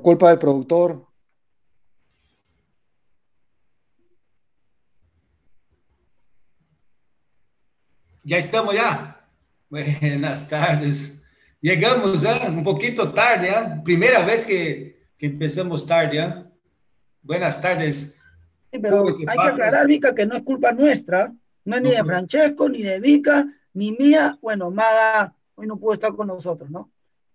por culpa del productor. Ya estamos ya. Buenas tardes. Llegamos un poquito tarde, primera vez que empezamos tarde. Buenas tardes. Sí, pero hay que aclarar, Vika, que no es culpa nuestra, no es ni de Francesco, ni de Vika, ni mía. Bueno, Maga hoy no pudo estar con nosotros, ¿no?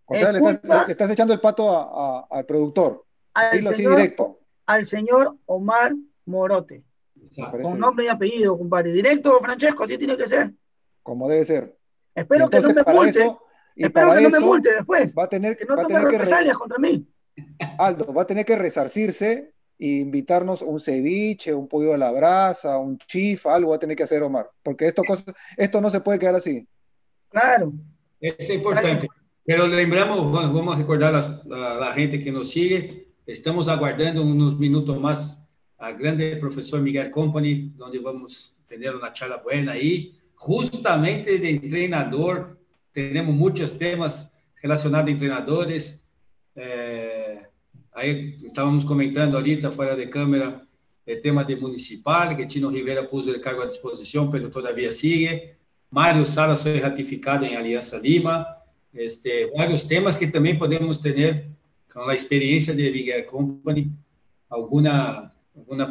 O sea, le estás echando el pato al productor. Al señor Omar Morote. Con nombre y apellido, compadre. Directo, Francesco, así tiene que ser. Como debe ser. Espero entonces, que no me multe. Espero que no me multe después. Va a tener que no tome represalias contra mí. Aldo, va a tener que resarcirse e invitarnos un ceviche, un pollo a la brasa, un chifa, algo va a tener que hacer Omar. Porque esto no se puede quedar así. Claro. Es importante. Claro. Pero lembramos, vamos a recordar a la gente que nos sigue, estamos aguardando unos minutos más al grande profesor Miguel Company, donde vamos a tener una charla buena ahí, justamente de entrenador. Tenemos muchos temas relacionados a entrenadores. Ahí estábamos comentando ahorita, fuera de cámara, el tema de municipal, que Chino Rivera puso el cargo a disposición, pero todavía sigue. Mario Sala fue ratificado en Alianza Lima. Varios temas que también podemos tener con la experiencia de Miguel Company, alguna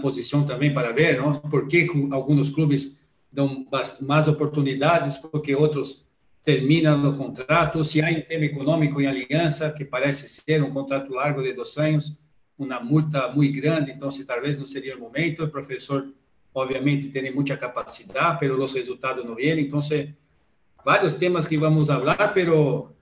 posición también para ver, ¿no? Por qué algunos clubes dan más oportunidades, porque otros terminan los contratos. Si hay un tema económico en Alianza, que parece ser un contrato largo de 2 años, una multa muy grande, entonces tal vez no sería el momento. El profesor obviamente tiene mucha capacidad, pero los resultados no vienen, entonces varios temas que vamos a hablar, pero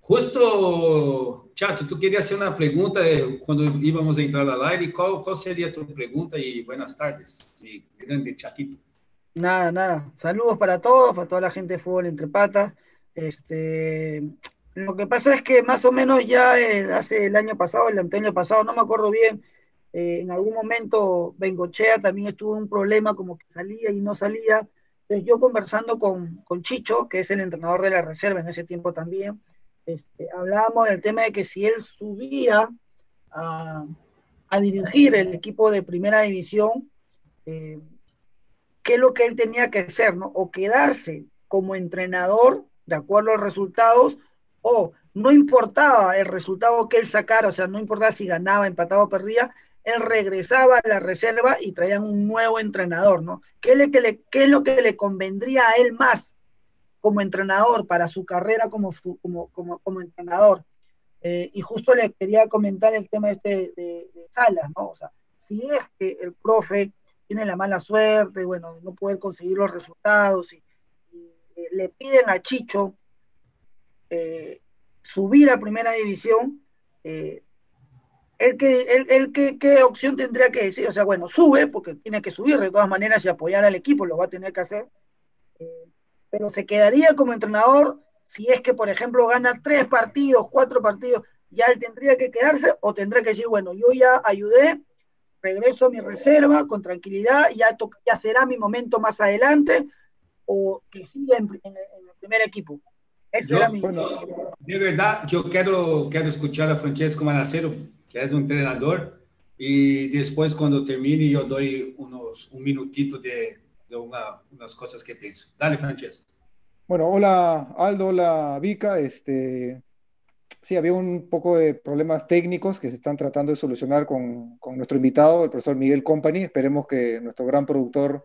justo, Chato, tú querías hacer una pregunta cuando íbamos a entrar al aire. ¿Cuál sería tu pregunta? Y buenas tardes, mi grande Chatito. Nada. Saludos para todos, para toda la gente de Fútbol Entre Patas. Lo que pasa es que más o menos ya hace el año pasado, el anteaño pasado, no me acuerdo bien, en algún momento Bengochea también estuvo un problema, como que salía y no salía. Entonces yo conversando con Chicho, que es el entrenador de la reserva en ese tiempo también, hablábamos del tema de que si él subía a dirigir el equipo de primera división, qué es lo que él tenía que hacer, ¿no? O quedarse como entrenador de acuerdo a los resultados, o no importaba el resultado que él sacara, o sea, no importaba si ganaba, empataba o perdía, él regresaba a la reserva y traían un nuevo entrenador, ¿no? ¿Qué es lo que le convendría a él más como entrenador para su carrera como entrenador? Y justo les quería comentar el tema de Salas, ¿no? O sea, si es que el profe tiene la mala suerte, bueno, no puede conseguir los resultados, y le piden a Chicho subir a primera división, ¿qué opción tendría que decir? O sea, bueno, sube, porque tiene que subir de todas maneras y apoyar al equipo, lo va a tener que hacer. Pero se quedaría como entrenador si es que, por ejemplo, gana 3 partidos, 4 partidos, ¿ya él tendría que quedarse? ¿O tendría que decir, bueno, yo ya ayudé, regreso a mi reserva con tranquilidad, ya será mi momento más adelante, o que siga en el primer equipo? Eso era mi... Bueno, de verdad, yo quiero escuchar a Francesco Manacero, que es un entrenador, y después cuando termine yo doy un minutito de unas cosas que pienso. Dale, Francesco. Bueno, hola Aldo, hola Vika. Sí, había un poco de problemas técnicos que se están tratando de solucionar con nuestro invitado, el profesor Miguel Company. Esperemos que nuestro gran productor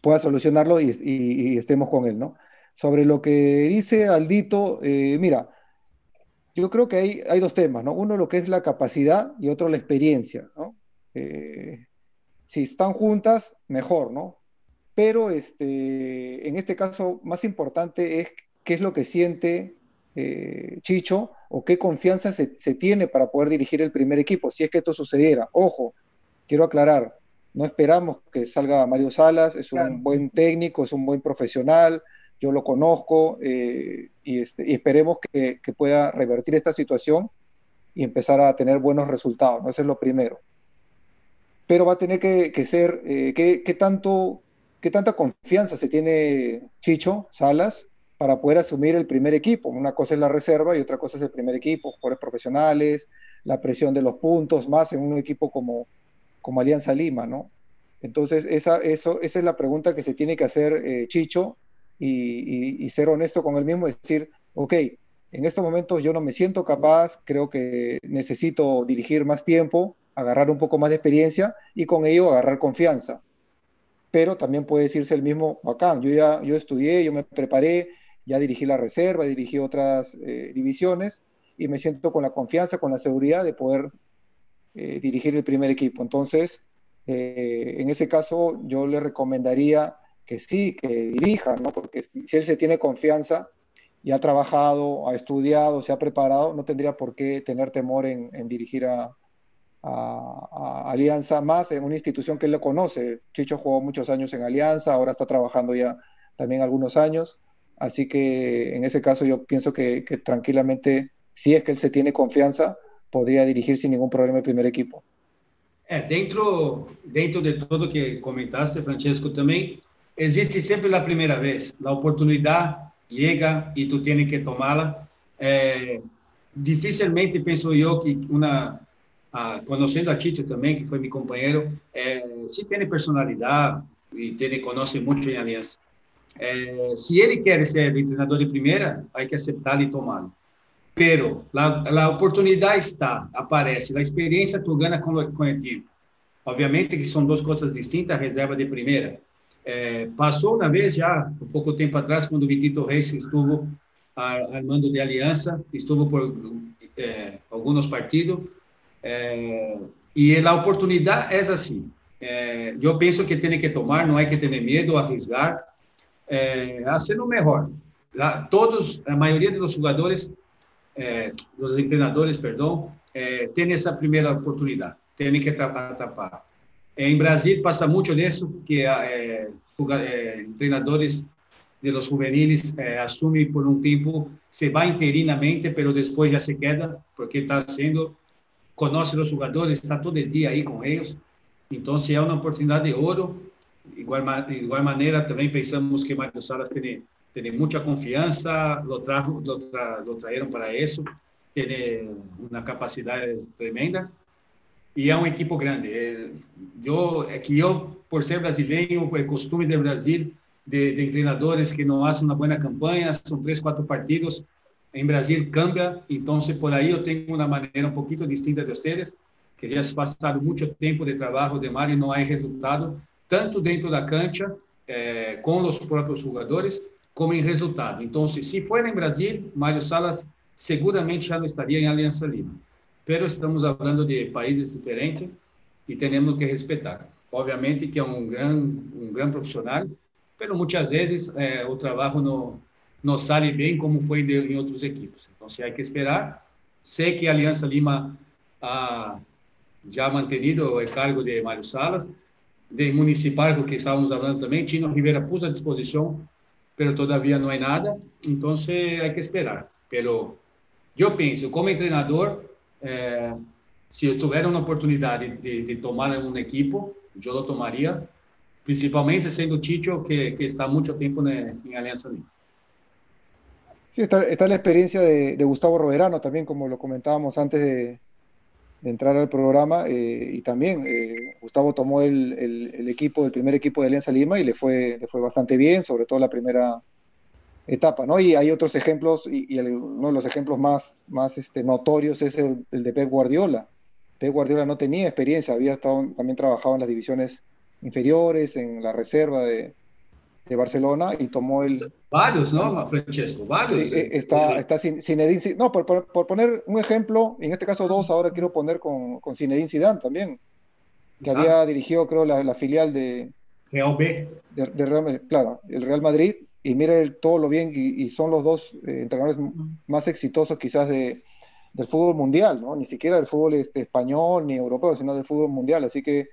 pueda solucionarlo y estemos con él, ¿no? Sobre lo que dice Aldito, mira, yo creo que hay 2 temas, ¿no? Uno lo que es la capacidad y otro la experiencia, ¿no? Si están juntas, mejor, ¿no? Pero en este caso, más importante es qué es lo que siente Chicho o qué confianza se tiene para poder dirigir el primer equipo, si es que esto sucediera. Ojo, quiero aclarar, no esperamos que salga Mario Salas, es un buen técnico, es un buen profesional, yo lo conozco, y esperemos que pueda revertir esta situación y empezar a tener buenos resultados, ¿no? Eso es lo primero. Pero va a tener que ser, ¿qué tanta confianza se tiene Chicho Salas para poder asumir el primer equipo. Una cosa es la reserva y otra cosa es el primer equipo, jugadores profesionales, la presión de los puntos, más en un equipo como Alianza Lima, ¿no? Entonces, esa es la pregunta que se tiene que hacer Chicho, y ser honesto con él mismo, decir, ok, en estos momentos yo no me siento capaz, creo que necesito dirigir más tiempo, agarrar un poco más de experiencia y con ello agarrar confianza. Pero también puede decirse el mismo, bacán, yo estudié, yo me preparé, ya dirigí la reserva, dirigí otras divisiones y me siento con la confianza, con la seguridad de poder dirigir el primer equipo. Entonces, en ese caso yo le recomendaría que sí, que dirija, ¿no? Porque si él se tiene confianza y ha trabajado, ha estudiado, se ha preparado, no tendría por qué tener temor en dirigir a Alianza, más en una institución que él lo conoce. Chicho jugó muchos años en Alianza, ahora está trabajando ya también algunos años, así que en ese caso yo pienso que tranquilamente, si es que él se tiene confianza, podría dirigir sin ningún problema el primer equipo. Dentro de todo que comentaste, Francesco, también existe siempre la primera vez. La oportunidad llega y tú tienes que tomarla. Difícilmente pienso yo que conociendo a Chicho también, que fue mi compañero, sí tiene personalidad y conoce mucho en Alianza. Si él quiere ser el entrenador de primera, hay que aceptar y tomarlo. Pero la oportunidad aparece, la experiencia tú ganas con el tiempo. Obviamente que son dos cosas distintas, reserva de primera. Pasó una vez ya, un poco tiempo atrás, cuando Vitito Reyes estuvo al mando de Alianza, estuvo por algunos partidos, y la oportunidad es así. Yo pienso que tiene que tomar, no hay que tener miedo, arriesgar, hacer lo mejor. La mayoría de los jugadores... los entrenadores, perdón, tienen esa primera oportunidad, tienen que tapar. En Brasil pasa mucho de eso, que entrenadores de los juveniles asumen por un tiempo, se va interinamente, pero después ya se queda, porque conoce a los jugadores, está todo el día ahí con ellos. Entonces es una oportunidad de oro. De igual manera también pensamos que Mario Sala tiene mucha confianza, lo trajeron para eso, tiene una capacidad tremenda y es un equipo grande. Yo, por ser brasileño, el costumbre de Brasil, de entrenadores que no hacen una buena campaña, son 3, 4 partidos, en Brasil cambia, entonces por ahí yo tengo una manera un poquito distinta de ustedes, que ya se ha pasado mucho tiempo de trabajo de Mario y no hay resultado, tanto dentro de la cancha, con los propios jugadores, como en resultado. Entonces, si fuera en Brasil, Mario Salas seguramente ya no estaría en Alianza Lima. Pero estamos hablando de países diferentes y tenemos que respetar. Obviamente que es un gran profesional, pero muchas veces el trabajo no sale bien como fue en otros equipos. Entonces, hay que esperar. Sé que Alianza Lima ya ha mantenido el cargo de Mario Salas, de Municipal, porque estábamos hablando también. Chino Rivera puso a disposición, pero todavía no hay nada, entonces hay que esperar. Pero yo pienso, como entrenador, si yo tuviera una oportunidad de tomar un equipo, yo lo tomaría, principalmente siendo Chicho, que está mucho tiempo en Alianza Lima. Sí, está la experiencia de Gustavo Roverano también, como lo comentábamos antes de entrar al programa, y también Gustavo tomó el primer equipo de Alianza Lima y le fue bastante bien, sobre todo la primera etapa, ¿no? Y hay otros ejemplos, y uno de los ejemplos más notorios es el de Pep Guardiola. Pep Guardiola no tenía experiencia, también trabajaba en las divisiones inferiores, en la reserva de Barcelona, y tomó el... Varios, ¿no, Francesco? Varios. Está Zinedine Zidane. No, por poner un ejemplo, en este caso 2, ahora quiero poner con Zinedine Zidane también, que había dirigido, creo, la filial de... Real B. De Real, claro, el Real Madrid, y mire todo lo bien, y son los dos entrenadores más exitosos quizás del fútbol mundial, ¿no? Ni siquiera del fútbol español ni europeo, sino del fútbol mundial, así que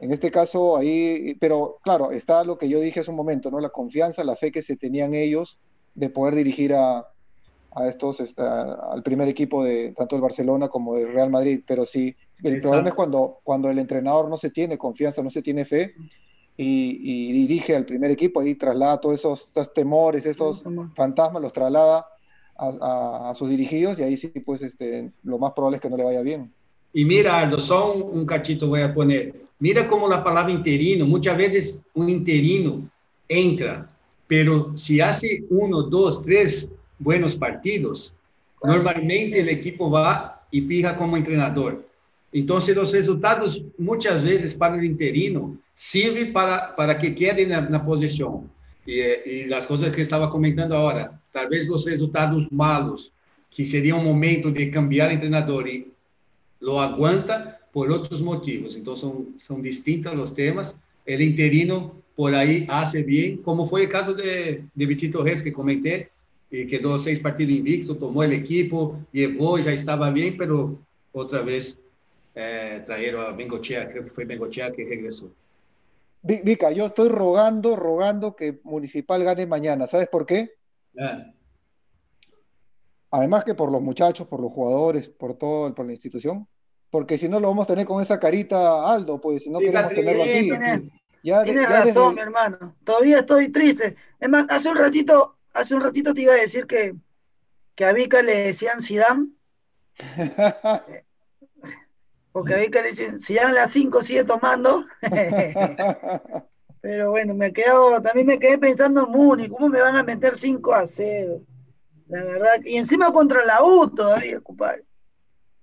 en este caso ahí, pero claro, está lo que yo dije hace un momento, ¿no? La confianza, la fe que se tenían ellos de poder dirigir al primer equipo de tanto del Barcelona como del Real Madrid. Pero sí, el problema es cuando el entrenador no se tiene confianza, no se tiene fe, y dirige al primer equipo, y traslada todos esos temores, esos fantasmas, los traslada a sus dirigidos, y ahí sí, pues lo más probable es que no le vaya bien. Y mira, Aldo, só un cachito voy a poner. Mira cómo la palabra interino, muchas veces un interino entra, pero si hace 1, 2, 3 buenos partidos, normalmente el equipo va y fija como entrenador. Entonces los resultados muchas veces para el interino sirven para que quede en la posición. Y las cosas que estaba comentando ahora, tal vez los resultados malos, que sería un momento de cambiar entrenador y lo aguanta por otros motivos. Entonces son distintos los temas. El interino por ahí hace bien, como fue el caso de Vitito Reyes que comenté, y quedó 6 partidos invicto, tomó el equipo, llevó, ya estaba bien, pero otra vez trajeron a Bengochea, creo que fue Bengochea que regresó. Vica, yo estoy rogando que Municipal gane mañana, ¿sabes por qué? Además que por los muchachos, por los jugadores, por la institución, porque si no lo vamos a tener con esa carita, Aldo, pues si no queremos tenerlo así. Tienes razón, mi hermano, todavía estoy triste. Es más, hace un ratito te iba a decir que a Vica le decían Zidane. Porque a Vica le decían Zidane a las 5 sigue tomando. Pero bueno, también me quedé pensando en Múnich, ¿cómo me van a meter 5-0? La verdad, y encima contra la U todavía, compadre.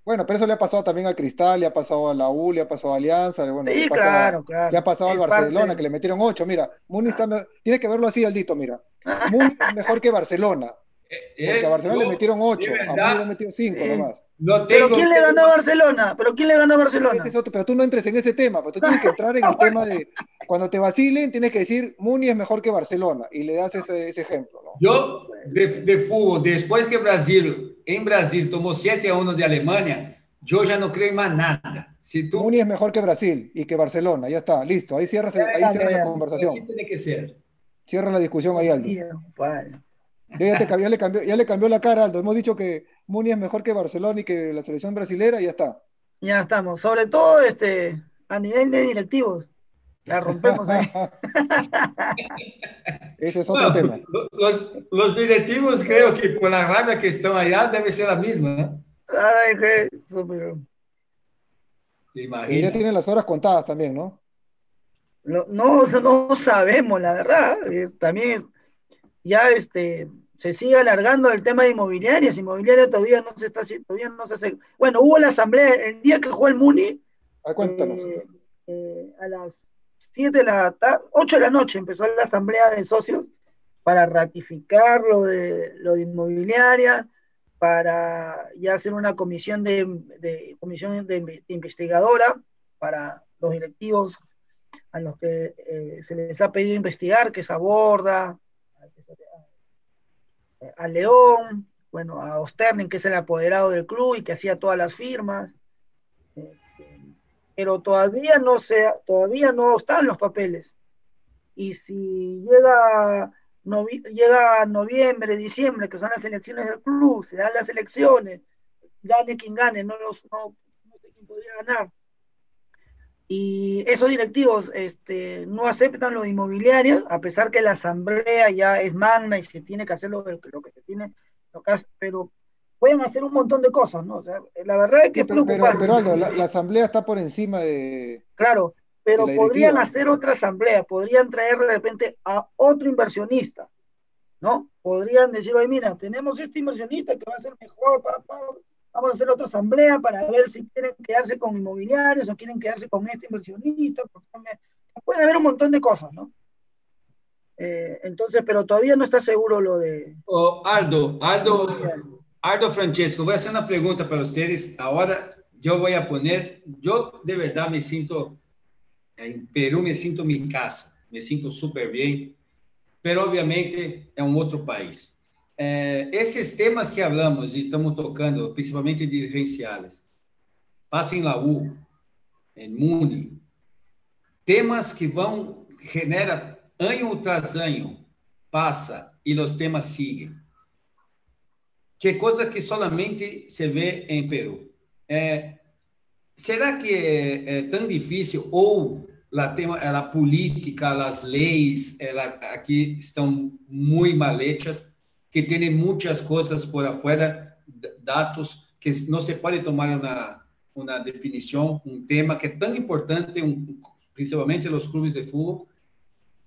Bueno, pero eso le ha pasado también a Cristal, le ha pasado a la U, le ha pasado a Alianza, bueno, sí, claro. Le ha pasado al Barcelona, que le metieron 8, mira. Múnich tiene que verlo así, Aldito, mira. Múnich es mejor que Barcelona. Porque a Barcelona le metieron 8, a Múnich le metieron 5 nomás. No tengo, pero ¿quién le ganó a Barcelona? Pero tú no entres en ese tema, pero tú tienes que entrar en el tema de cuando te vacilen, tienes que decir Múnich es mejor que Barcelona, y le das ese ejemplo, ¿no? Yo, de fútbol, después que Brasil tomó 7-1 de Alemania, yo ya no creo en más nada. Si tú... Múnich es mejor que Brasil y que Barcelona, ya está, listo, ahí cierras la conversación. Así tiene que ser. Cierra la discusión ahí, Aldo. Ya le cambió la cara, Aldo. Hemos dicho que Múnich es mejor que Barcelona y que la selección brasilera, y ya está. Ya estamos. Sobre todo a nivel de directivos. La rompemos ahí. Ese es otro tema. Los directivos creo que por la rabia que están allá debe ser la misma, ¿no? Ay, qué súper. Y ya tienen las horas contadas también, ¿no? No sabemos, la verdad. Se sigue alargando el tema de inmobiliarias. Inmobiliaria todavía no se hace. Bueno, hubo la asamblea el día que jugó el Muni. Cuéntanos. A las 7 de la tarde, 8 de la noche empezó la asamblea de socios para ratificar lo de inmobiliaria, para ya hacer una comisión de investigadora para los directivos a los que se les ha pedido investigar, que se aborda a León, bueno, a Osterning, que es el apoderado del club y que hacía todas las firmas, pero todavía no están los papeles, y si llega noviembre, diciembre, que son las elecciones del club, se dan las elecciones, gane quien gane, no sé quién podría ganar, y esos directivos no aceptan los inmobiliarios, a pesar que la asamblea ya es magna y se tiene que hacer lo que se tiene, pero pueden hacer un montón de cosas, ¿no? O sea, la verdad es que es preocupante. Pero Aldo, la asamblea está por encima de... Claro, pero podrían hacer otra asamblea, podrían traer de repente a otro inversionista, ¿no? Podrían decir, oye, mira, tenemos este inversionista que va a ser mejor, vamos a hacer otra asamblea para ver si quieren quedarse con inmobiliarios o quieren quedarse con este inversionista. Puede haber un montón de cosas, ¿no? Entonces, pero todavía no está seguro lo de... Oh, Aldo Francesco, voy a hacer una pregunta para ustedes. Ahora yo voy a poner... Yo de verdad me siento... En Perú me siento en mi casa. Me siento súper bien. Pero obviamente es un otro país. Esses temas que hablamos e estamos tocando, principalmente dirigenciales, passa em Laú, em Muni, temas que vão, genera ano tras ano, passa e os temas seguem. Que coisa que solamente se vê em Peru. Será que é tão difícil ou a política, las leyes, aquí están muy mal hechas, que tienen muchas cosas por afuera, datos, que no se puede tomar una definición, un tema que es tan importante, principalmente los clubes de fútbol,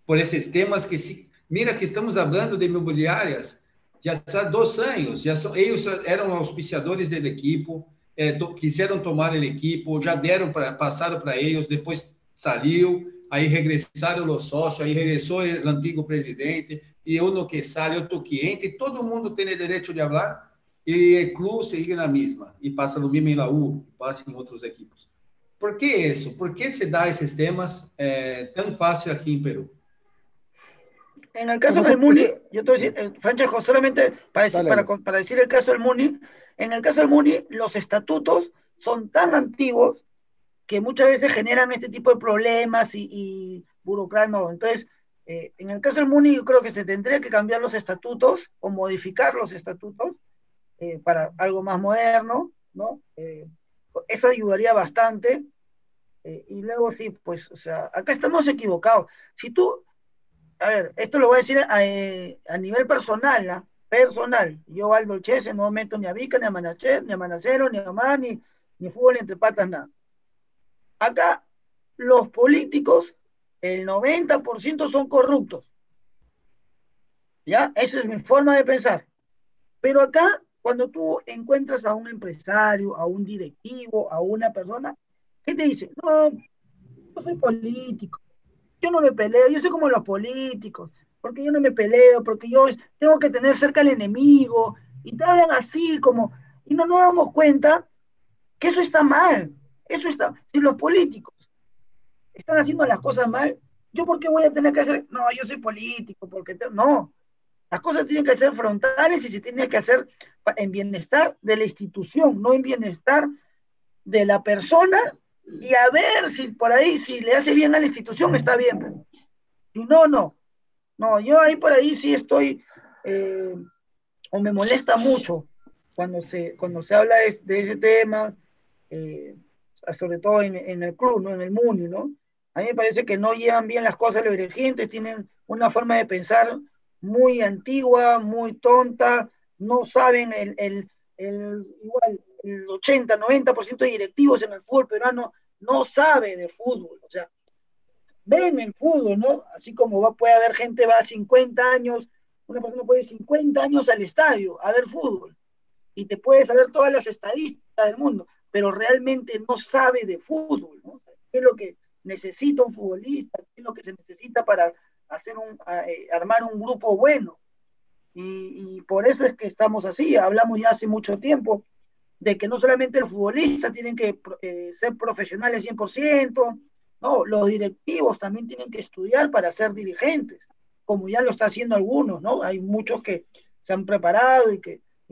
por esos temas que sí. Mira que estamos hablando de inmobiliarias, ya hace 2 años, ya son, ellos eran auspiciadores del equipo, quisieron tomar el equipo, ya dieron para pasar para ellos, después salió, ahí regresaron los socios, ahí regresó el antiguo presidente, y uno que sale, otro que entra, y todo el mundo tiene el derecho de hablar, y el club sigue en la misma, y pasa lo mismo en la U, pasa en otros equipos. ¿Por qué eso? ¿Por qué se da esos temas tan fácil aquí en Perú? En el caso del Muni, yo te voy a decir, Francesco, solamente para decir el caso del Muni, en el caso del Muni, los estatutos son tan antiguos que muchas veces generan este tipo de problemas y burocracia. Entonces, en el caso del Muni, yo creo que se tendría que cambiar los estatutos o modificar los estatutos para algo más moderno, ¿no? Eso ayudaría bastante. Y luego sí, pues, o sea, acá estamos equivocados. Si tú... A ver, esto lo voy a decir a nivel personal, ¿no? Personal. Yo, Aldo Chese, no meto ni a Vica, ni a Manachet, ni a Manacero, ni a Omar, ni Fútbol Entre Patas, nada. Acá, los políticos, el 90% son corruptos. ¿Ya? Esa es mi forma de pensar. Pero acá, cuando tú encuentras a un empresario, a un directivo, a una persona, ¿qué te dice? No, yo soy político. Yo no me peleo, yo soy como los políticos, porque yo no me peleo, porque yo tengo que tener cerca al enemigo, y te hablan así como, y no nos damos cuenta que eso está mal, eso está, si los políticos están haciendo las cosas mal, ¿yo por qué voy a tener que hacer? No, yo soy político, porque no, las cosas tienen que ser frontales y se tienen que hacer en bienestar de la institución, no en bienestar de la persona. Y a ver si por ahí, si le hace bien a la institución, está bien. Si no, no. No, yo ahí por ahí sí estoy, o me molesta mucho cuando se habla de ese tema, sobre todo en el club, ¿no? En el Muni, ¿no? A mí me parece que no llevan bien las cosas los dirigentes, tienen una forma de pensar muy antigua, muy tonta, no saben igual. El 80, 90% de directivos en el fútbol peruano no sabe de fútbol, o sea, ven el fútbol, ¿no? Así como puede haber gente, va a 50 años, una persona puede ir 50 años al estadio a ver fútbol, y te puede saber todas las estadísticas del mundo, pero realmente no sabe de fútbol, ¿no? ¿Qué es lo que necesita un futbolista? ¿Qué es lo que se necesita para hacer armar un grupo bueno? Y por eso es que estamos así, hablamos ya hace mucho tiempo, de que no solamente el futbolista tienen que ser profesionales 100%, no, los directivos también tienen que estudiar para ser dirigentes, como ya lo está haciendo algunos, ¿no? Hay muchos que se han preparado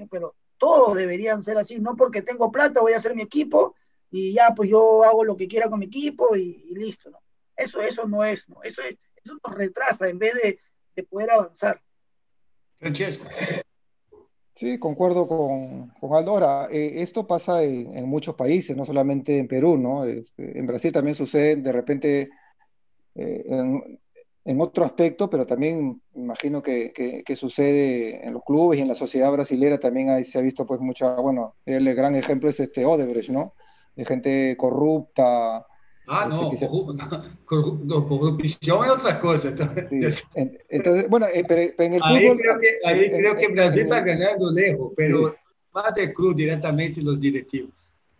pero todos deberían ser así, no porque tengo plata voy a hacer mi equipo y ya pues yo hago lo que quiera con mi equipo y listo, ¿no? Eso no es, ¿no? Eso nos retrasa en vez de poder avanzar. Francesco. Sí, concuerdo con Aldora. Esto pasa en muchos países, no solamente en Perú, ¿no? En Brasil también sucede de repente en otro aspecto, pero también imagino que sucede en los clubes y en la sociedad brasilera también ahí se ha visto pues mucha, bueno, el gran ejemplo es Odebrecht, ¿no? De gente corrupta. Ah, no, corrupción es otra cosa. Sí. Entonces, bueno, pero en el fútbol... Ahí creo que Brasil va ganando lejos, pero sí. Más de cruz directamente los directivos.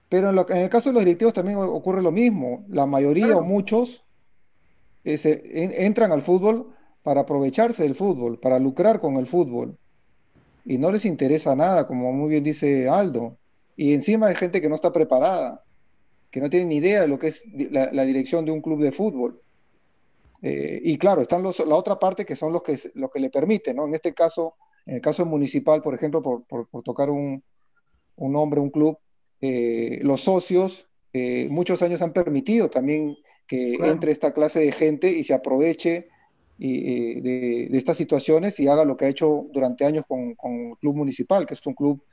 Pero en el caso de los directivos también ocurre lo mismo. La mayoría o muchos entran al fútbol para aprovecharse del fútbol, para lucrar con el fútbol. Y no les interesa nada, como muy bien dice Aldo. Y encima hay gente que no está preparada, que no tienen ni idea de lo que es la dirección de un club de fútbol. Y claro, están la otra parte que son los que le permiten, ¿no? En este caso, en el caso municipal, por ejemplo, por tocar un nombre, un club, los socios muchos años han permitido también que entre esta clase de gente y se aproveche de estas situaciones y haga lo que ha hecho durante años con el club municipal, que es un club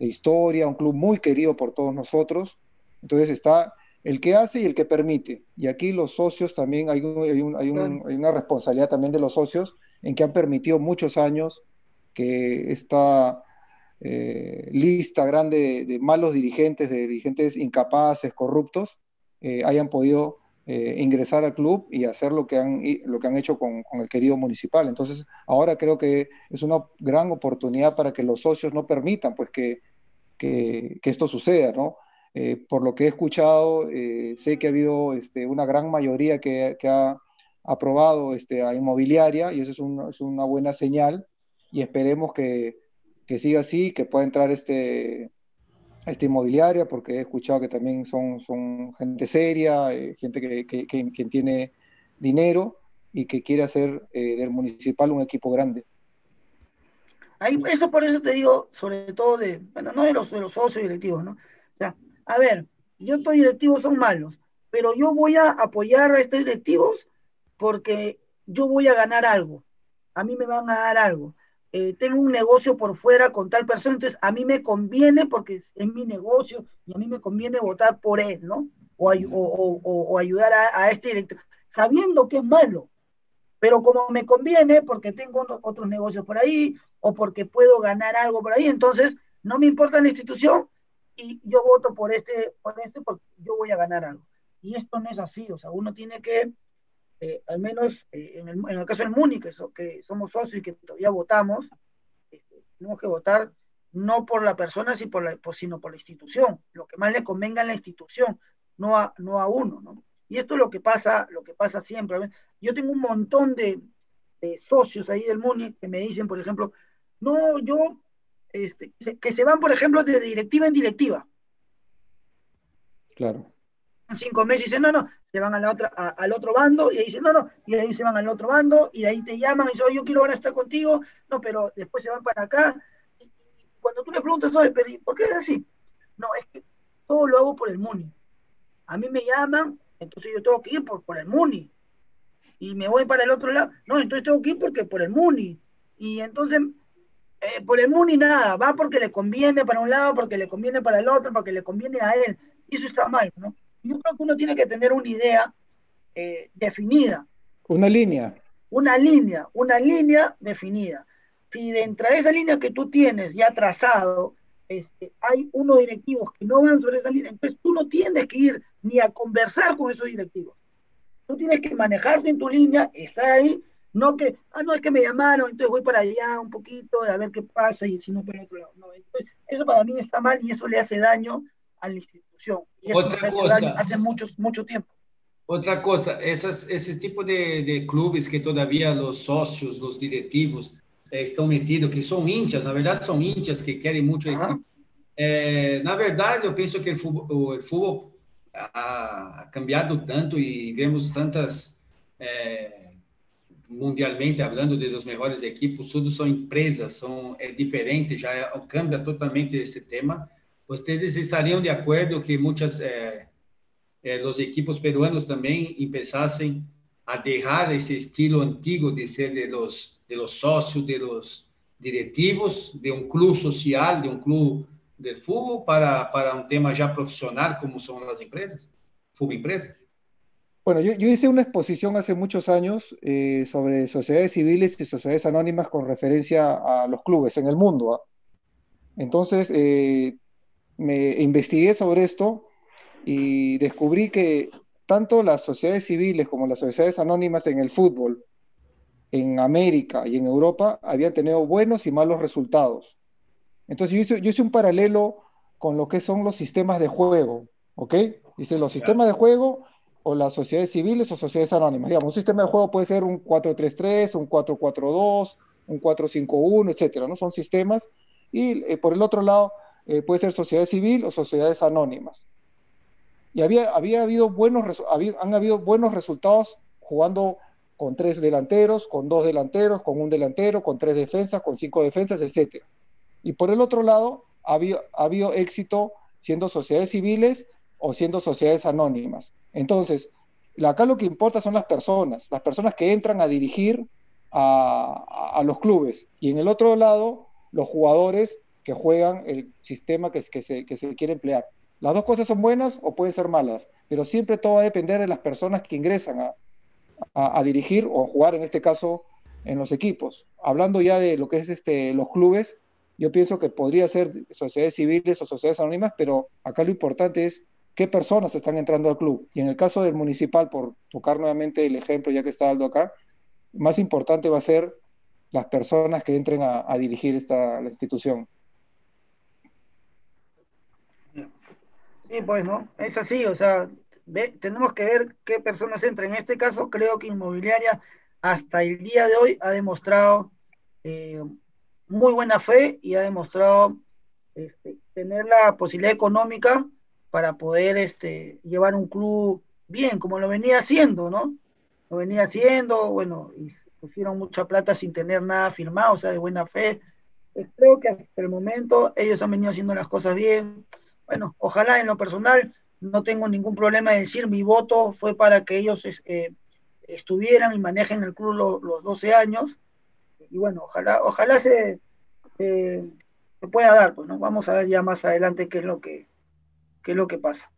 de historia, un club muy querido por todos nosotros. Entonces está el que hace y el que permite. Y aquí los socios también, hay una responsabilidad también de los socios en que han permitido muchos años que esta lista grande de malos dirigentes, de dirigentes incapaces, corruptos, hayan podido ingresar al club y hacer lo que han hecho con el querido Municipal. Entonces, ahora creo que es una gran oportunidad para que los socios no permitan pues, que esto suceda, ¿no? Por lo que he escuchado, sé que ha habido una gran mayoría que ha aprobado a Inmobiliaria, y eso es una buena señal, y esperemos que siga así, que pueda entrar esta Inmobiliaria, porque he escuchado que también son gente seria, gente que tiene dinero y que quiere hacer del Municipal un equipo grande. Ahí, eso por eso te digo, sobre todo de los socios directivos, ¿no? O sea, a ver, yo estos directivos son malos, pero yo voy a apoyar a estos directivos porque yo voy a ganar algo, a mí me van a dar algo, tengo un negocio por fuera con tal persona, entonces a mí me conviene porque es mi negocio y a mí me conviene votar por él, ¿no? O ayudar a este director, sabiendo que es malo, pero como me conviene porque tengo otros negocios por ahí o porque puedo ganar algo por ahí, entonces no me importa la institución, y yo voto por este porque yo voy a ganar algo. Y esto no es así, o sea, uno tiene que, al menos en el caso del Muni, que somos socios y que todavía votamos, tenemos que votar no por la persona, sino por la institución, lo que más le convenga a la institución, no a uno, ¿no? Y esto es lo que pasa siempre. Yo tengo un montón de socios ahí del Muni que me dicen, por ejemplo, no, yo... que se van, por ejemplo, de directiva en directiva. Claro. En 5 meses dicen, no, se van al otro bando, y ahí dicen, no, y ahí se van al otro bando, y de ahí te llaman y dicen, oye, yo quiero ahora estar contigo, no, pero después se van para acá. Y cuando tú le preguntas, oye, pero ¿por qué es así? No, es que todo lo hago por el Muni. A mí me llaman, entonces yo tengo que ir por el Muni. Y me voy para el otro lado. No, entonces tengo que ir porque por el Muni. Y entonces... por el Muni nada, va porque le conviene para un lado, porque le conviene para el otro, porque le conviene a él, y eso está mal, ¿no? Yo creo que uno tiene que tener una idea definida. Una línea definida. Si dentro de esa línea que tú tienes ya trazado, hay unos directivos que no van sobre esa línea, entonces tú no tienes que ir ni a conversar con esos directivos. Tú tienes que manejarte en tu línea, estar ahí. No que, no, es que me llamaron, entonces voy para allá un poquito, a ver qué pasa, y si no, para el otro lado. No, entonces, eso para mí está mal y eso le hace daño a la institución. Y eso otra cosa, hace mucho tiempo. Otra cosa, ese tipo de clubes que todavía los socios, los directivos están metidos, que son hinchas, na verdade son hinchas que quieren mucho. Na verdade, yo pienso que el fútbol ha cambiado tanto y vemos tantas... mundialmente falando dos melhores equipos, tudo são empresas, é diferente, já cambia totalmente esse tema. Vocês estariam de acordo que muitas os equipos peruanos também começassem a deixar esse estilo antigo de ser de los sócios, de los diretivos, de clube social, de clube de futebol para tema já profissional como são as empresas, futebol empresa? Bueno, yo hice una exposición hace muchos años sobre sociedades civiles y sociedades anónimas con referencia a los clubes en el mundo, ¿eh? Entonces, me investigué sobre esto y descubrí que tanto las sociedades civiles como las sociedades anónimas en el fútbol, en América y en Europa, habían tenido buenos y malos resultados. Entonces, yo hice un paralelo con lo que son los sistemas de juego, ¿ok? Dice, los sistemas de juego... o las sociedades civiles o sociedades anónimas. Digamos, un sistema de juego puede ser un 4-3-3, un 4-4-2, un 4-5-1, etcétera, ¿no? Son sistemas. Y por el otro lado, puede ser sociedad civil o sociedades anónimas. Y han habido buenos resultados jugando con 3 delanteros, con 2 delanteros, con 1 delantero, con 3 defensas, con 5 defensas, etcétera. Y por el otro lado, ha habido éxito siendo sociedades civiles o siendo sociedades anónimas. Entonces, acá lo que importa son las personas que entran a dirigir a los clubes. Y en el otro lado, los jugadores que juegan el sistema que se quiere emplear. Las dos cosas son buenas o pueden ser malas, pero siempre todo va a depender de las personas que ingresan a dirigir o a jugar, en este caso, en los equipos. Hablando ya de lo que es los clubes, yo pienso que podría ser sociedades civiles o sociedades anónimas, pero acá lo importante es qué personas están entrando al club. Y en el caso del municipal, por tocar nuevamente el ejemplo ya que está Aldo acá, más importante va a ser las personas que entren a dirigir la institución. Sí, pues, ¿no? Es así, o sea, tenemos que ver qué personas entran. En este caso, creo que Inmobiliaria hasta el día de hoy ha demostrado muy buena fe y ha demostrado tener la posibilidad económica para poder llevar un club bien, como lo venía haciendo, ¿no? Lo venía haciendo, bueno, y pusieron mucha plata sin tener nada firmado, o sea, de buena fe. Creo que hasta el momento ellos han venido haciendo las cosas bien. Bueno, ojalá en lo personal no tengo ningún problema de decir mi voto fue para que ellos estuvieran y manejen el club los 12 años. Y bueno, ojalá se pueda dar, pues, ¿no? Vamos a ver ya más adelante qué es lo que pasa.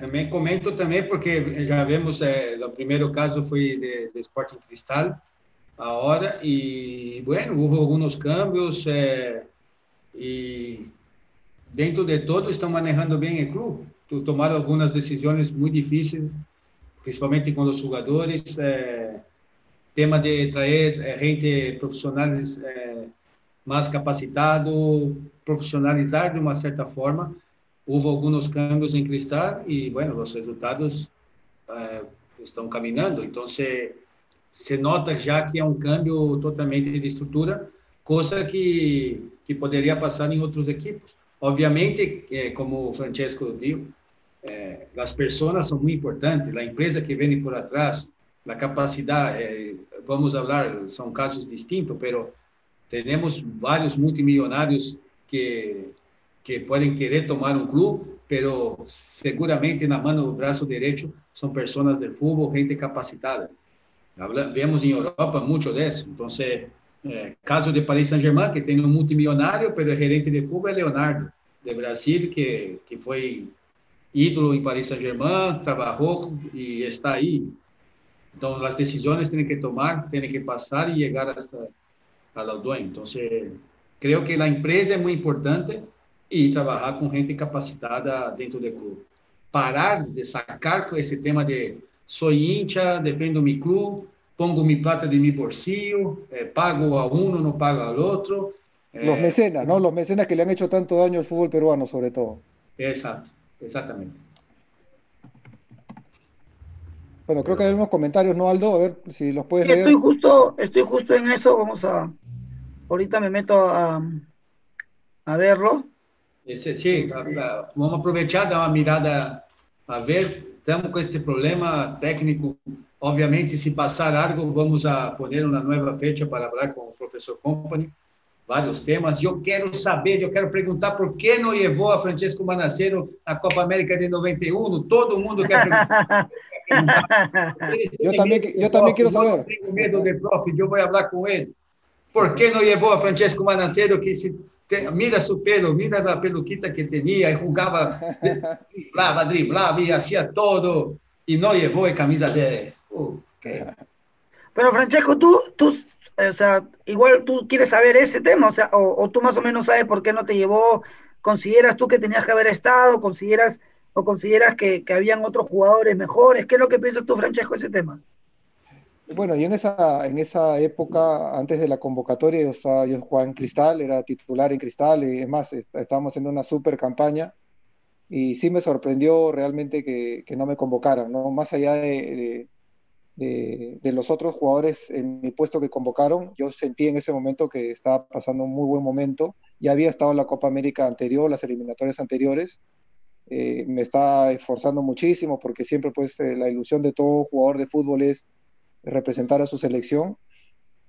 Também comento também porque já vemos o primeiro caso foi de Sporting Cristal agora e bueno houve alguns cambios e dentro de todo estão manejando bem o clube, tomaram algumas decisões muito difíceis, principalmente com os jogadores, tema de trazer gente profissionais mais capacitado, profissionalizar de uma certa forma. Houve alguns cambios em Cristal e, bueno, os resultados estão caminhando. Então, se nota já que é cambio totalmente de estrutura, coisa que poderia passar em outros equipos. Obviamente, como o Francesco disse, as pessoas são muito importantes, a empresa que vem por atrás, a capacidade, vamos falar, são casos distintos, mas temos vários multimilionários que pueden querer tomar un club, pero seguramente en la mano o brazo derecho son personas del fútbol, gente capacitada. Vemos en Europa mucho de eso. Entonces, caso de Paris Saint-Germain, que tiene un multimillonario, pero el gerente de fútbol es Leonardo, de Brasil, que fue ídolo en Paris Saint-Germain, trabajó y está ahí. Entonces, las decisiones tienen que tomar, tienen que pasar y llegar hasta el dueño. Entonces, creo que la empresa es muy importante, y trabalhar com gente capacitada dentro do clube. Parar de sacar esse tema de sou hincha, defendo meu clube, pongo minha plata de meu bolsillo, pago a um, não pago ao outro. Os mecenas, não? Os mecenas que le han feito tanto daño ao futebol peruano, sobretudo. Exato, exatamente. Bueno, creo que hay unos comentarios, ¿no, Aldo? A ver si los puedes leer. Estoy justo en eso, vamos a... Ahorita me meto a verlo. Sí, vamos a aprovechar, dar una mirada a ver, estamos con este problema técnico, obviamente si pasar algo vamos a poner una nueva fecha para hablar con el profesor Company, varios temas. Yo quiero preguntar por qué no llevó a Francisco Manacero a Copa América de 91, todo el mundo quiere preguntar. Yo también quiero saber. Tengo miedo del profe, yo voy a hablar con él. ¿Por qué no llevó a Francisco Manacero que se... Mira su pelo, mira la peluquita que tenía, jugaba, driblaba y hacía todo, y no llevó de camisa 10. Okay. Pero Francesco, tú, o sea, igual tú quieres saber ese tema, o sea, o tú más o menos sabes por qué no te llevó, consideras tú que tenías que haber estado, consideras que habían otros jugadores mejores, ¿qué es lo que piensas tú, Francesco, ese tema? Bueno, yo en esa época, antes de la convocatoria, yo jugaba en Cristal, era titular en Cristal, y es más, estábamos haciendo una super campaña, y sí me sorprendió realmente que no me convocaran, ¿no? Más allá de los otros jugadores en mi puesto que convocaron, yo sentí en ese momento que estaba pasando un muy buen momento, ya había estado en la Copa América anterior, las eliminatorias anteriores, me estaba esforzando muchísimo, porque siempre pues la ilusión de todo jugador de fútbol es representar a su selección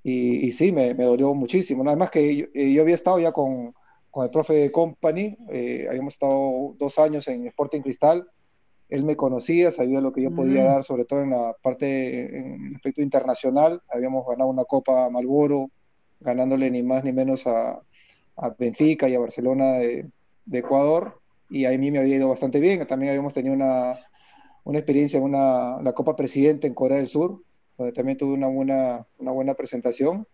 y sí, me dolió muchísimo, ¿no? Además que yo había estado ya con el profe Company, habíamos estado 2 años en Sporting Cristal, él me conocía, sabía lo que yo podía dar, sobre todo en la parte, en el aspecto internacional, habíamos ganado una Copa Malboro, ganándole ni más ni menos a Benfica y a Barcelona de Ecuador, y a mí me había ido bastante bien. También habíamos tenido una experiencia en la Copa Presidente en Corea del Sur, donde también tuve una buena presentación.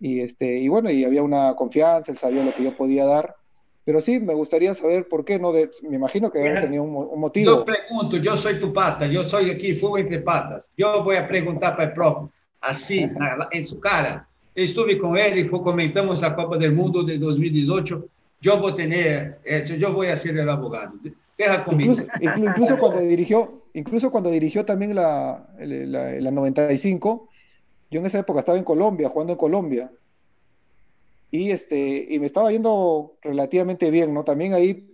Y bueno, y había una confianza, él sabía lo que yo podía dar. Pero sí, me gustaría saber por qué, ¿no? Me imagino que debe tener un motivo. Yo pregunto, yo soy tu pata, yo soy aquí, Fútbol entre Patas. Yo voy a preguntar para el profe, así, en su cara. Estuve con él y comentamos la Copa del Mundo de 2018. Yo voy a ser el abogado. Deja conmigo. Incluso cuando dirigió también la 95, yo en esa época estaba en Colombia, jugando en Colombia. Y me estaba yendo relativamente bien, ¿no? También ahí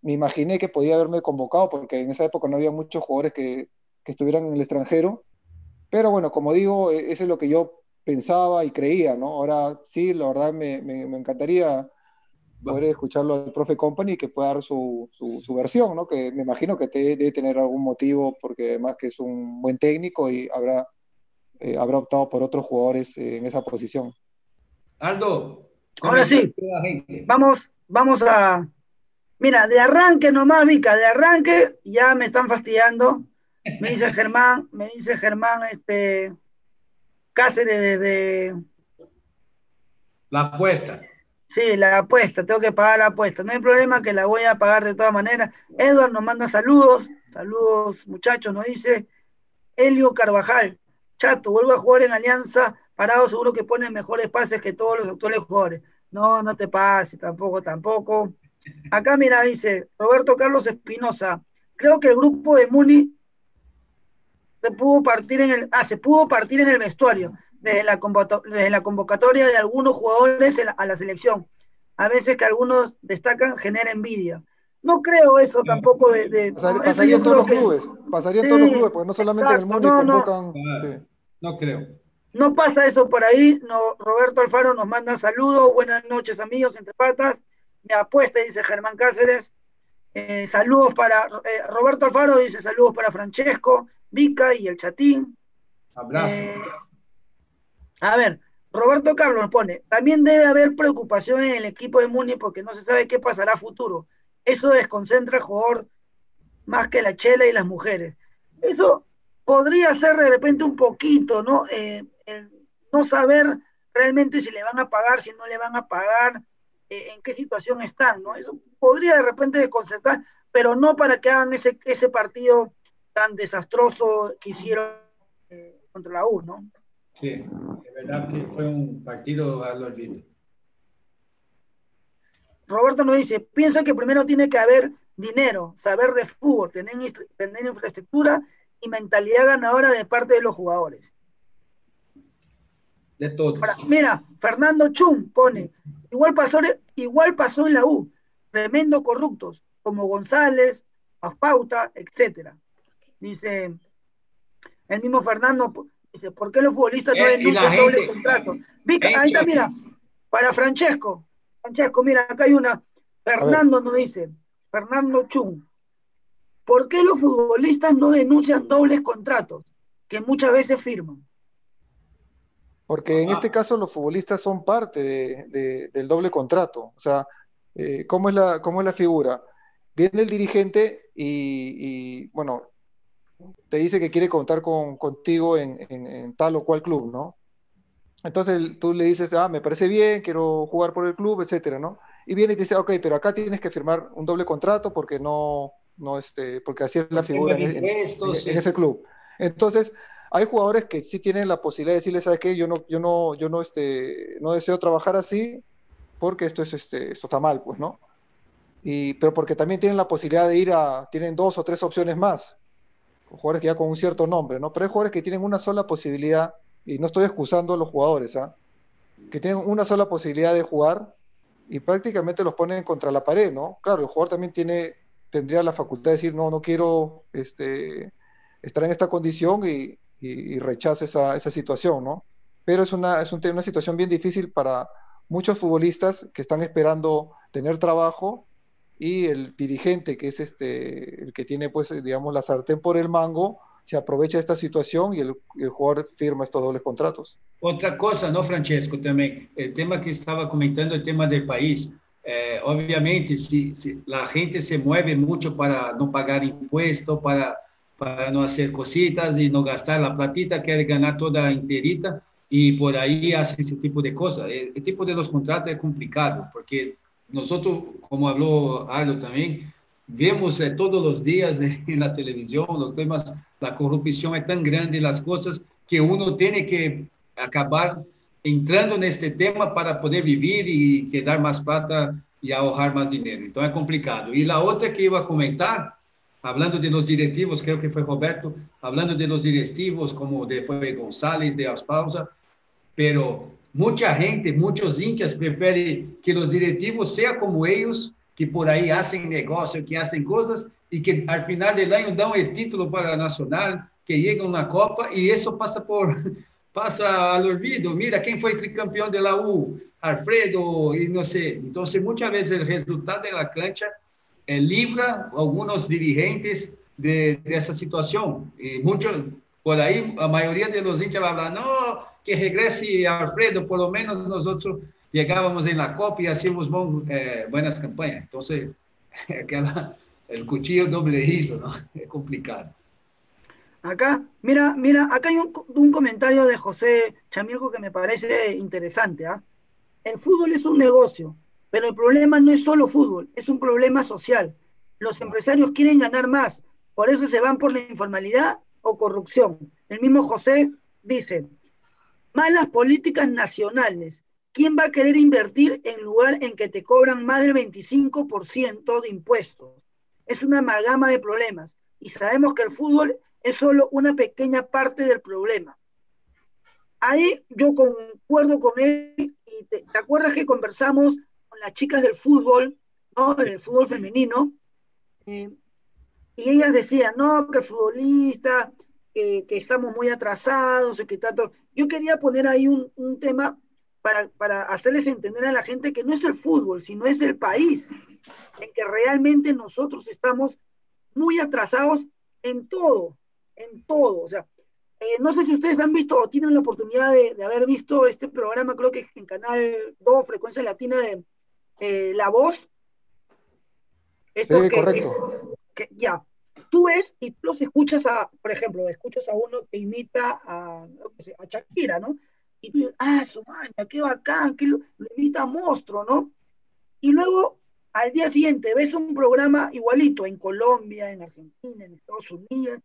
me imaginé que podía haberme convocado, porque en esa época no había muchos jugadores que estuvieran en el extranjero. Pero bueno, como digo, eso es lo que yo pensaba y creía, ¿no? Ahora sí, la verdad me encantaría poder escucharlo al profe Company, que pueda dar su versión, ¿no? Que me imagino que debe tener algún motivo, porque además que es un buen técnico y habrá optado por otros jugadores en esa posición. Aldo, ahora sí, vamos a... Mira, de arranque nomás, Vica, de arranque ya me están fastidiando. Me dice Germán Cáceres desde... La apuesta. Sí, la apuesta, tengo que pagar la apuesta. No hay problema, que la voy a pagar de todas maneras. Edward nos manda saludos muchachos, nos dice Elio Carvajal. Chato, vuelvo a jugar en Alianza Parado, seguro que pone mejores pases que todos los actuales jugadores. No, no te pases, tampoco. Acá mira, dice Roberto Carlos Espinosa, creo que el grupo de Muni se pudo partir en el vestuario, desde la convocatoria de algunos jugadores a la selección. A veces que algunos destacan genera envidia. No creo eso tampoco de pasaría en todos los clubes, porque no solamente en el Muni convocan. No creo. No pasa eso por ahí. No, Roberto Alfaro nos manda saludos. Buenas noches, amigos, entre patas. Me apuesta, dice Germán Cáceres. Saludos para Roberto Alfaro, dice saludos para Francesco, Vica y el Chatín. Abrazo. A ver, Roberto Carlos nos pone, también debe haber preocupación en el equipo de Muni porque no se sabe qué pasará a futuro. Eso desconcentra al jugador más que la chela y las mujeres. Eso podría ser de repente un poquito, ¿no? No saber realmente si le van a pagar, si no le van a pagar, en qué situación están, ¿no? Eso podría de repente desconcertar, pero no para que hagan ese partido tan desastroso que hicieron contra la U, ¿no? Sí, de verdad que fue un partido al olvido. Roberto nos dice, pienso que primero tiene que haber dinero, saber de fútbol, tener infraestructura y mentalidad ganadora de parte de los jugadores. De todos. Mira, Fernando Chum pone, igual pasó en la U, tremendo corruptos, como González, Pauta, etc. Dice, el mismo Fernando, dice, ¿por qué los futbolistas no denuncian doble contrato? Vic, ahí está, mira, para Francesco, mira, acá hay una, Fernando nos dice, Fernando Chum, ¿por qué los futbolistas no denuncian dobles contratos que muchas veces firman? Porque en este caso los futbolistas son parte del doble contrato. O sea, ¿cómo es la figura? Viene el dirigente y bueno, te dice que quiere contar contigo en tal o cual club, ¿no? Entonces tú le dices, me parece bien, quiero jugar por el club, etcétera, ¿no? Y viene y te dice, ok, pero acá tienes que firmar un doble contrato porque porque así es la figura en ese club. Entonces, hay jugadores que sí tienen la posibilidad de decirles, ¿sabes qué? Yo no deseo trabajar así porque esto está mal, pues, ¿no? Pero porque también tienen la posibilidad de tienen 2 o 3 opciones más, jugadores que ya con un cierto nombre, ¿no? Pero hay jugadores que tienen una sola posibilidad, y no estoy excusando a los jugadores, que tienen una sola posibilidad de jugar y prácticamente los ponen contra la pared, ¿no? Claro, el jugador también tendría la facultad de decir, no quiero estar en esta condición y rechaza esa situación, ¿no? Pero es una situación bien difícil para muchos futbolistas que están esperando tener trabajo, y el dirigente, que es el que tiene, pues, digamos, la sartén por el mango, se aprovecha de esta situación y el jugador firma estos dobles contratos. Otra cosa, ¿no, Francesco? También el tema que estaba comentando, el tema del país. obviamente, si la gente se mueve mucho para no pagar impuestos, para no hacer cositas y no gastar la platita, quiere ganar toda enterita y por ahí hace ese tipo de cosas. El tipo de los contratos es complicado porque nosotros, como habló Aldo también, vemos todos los días en la televisión los temas, la corrupción es tan grande, las cosas que uno tiene que acabar entrando en este tema para poder vivir y quedar más plata y ahorrar más dinero. Entonces es complicado. Y la otra que iba a comentar, hablando de los directivos, creo que fue Roberto, hablando de los directivos como de fue González, de Aspausa, pero mucha gente, muchos hinchas prefieren que los directivos sean como ellos, que por ahí hacen negocio, que hacen cosas y que al final del año dan el título para Nacional, que llega una copa y eso pasa al olvido. Mira, ¿quién fue el tricampeón de la U? Alfredo, y no sé. Entonces, muchas veces el resultado de la cancha libra a algunos dirigentes de esa situación. Y muchos, por ahí, la mayoría de los hinchas va a hablar, no, que regrese Alfredo, por lo menos nosotros llegábamos en la copa y hacíamos buenas campañas. Entonces, el cuchillo doble hilo, ¿no? Es complicado. Acá, mira, acá hay un comentario de José Chamirco que me parece interesante, ¿ah? El fútbol es un negocio, pero el problema no es solo fútbol, es un problema social. Los empresarios quieren ganar más, por eso se van por la informalidad o corrupción. El mismo José dice, malas políticas nacionales. ¿Quién va a querer invertir en lugar en que te cobran más del 25% de impuestos? Es una amalgama de problemas. Y sabemos que el fútbol es solo una pequeña parte del problema. Ahí yo concuerdo con él. Y ¿te acuerdas que conversamos con las chicas del fútbol, ¿no? Del fútbol femenino? Y ellas decían, no, que el futbolista, que estamos muy atrasados, y que tanto. Yo quería poner ahí un tema para hacerles entender a la gente que no es el fútbol, sino es el país, en que realmente nosotros estamos muy atrasados en todo. O sea, no sé si ustedes han visto o tienen la oportunidad de haber visto este programa, creo que en Canal 2, Frecuencia Latina de La Voz. Esto sí, que, correcto. Ya, tú ves y los escuchas por ejemplo, escuchas a uno que imita a Shakira, ¿no? Y tú dices, ah, su maña, qué bacán, que lo imita monstruo, ¿no? Y luego, al día siguiente, ves un programa igualito en Colombia, en Argentina, en Estados Unidos,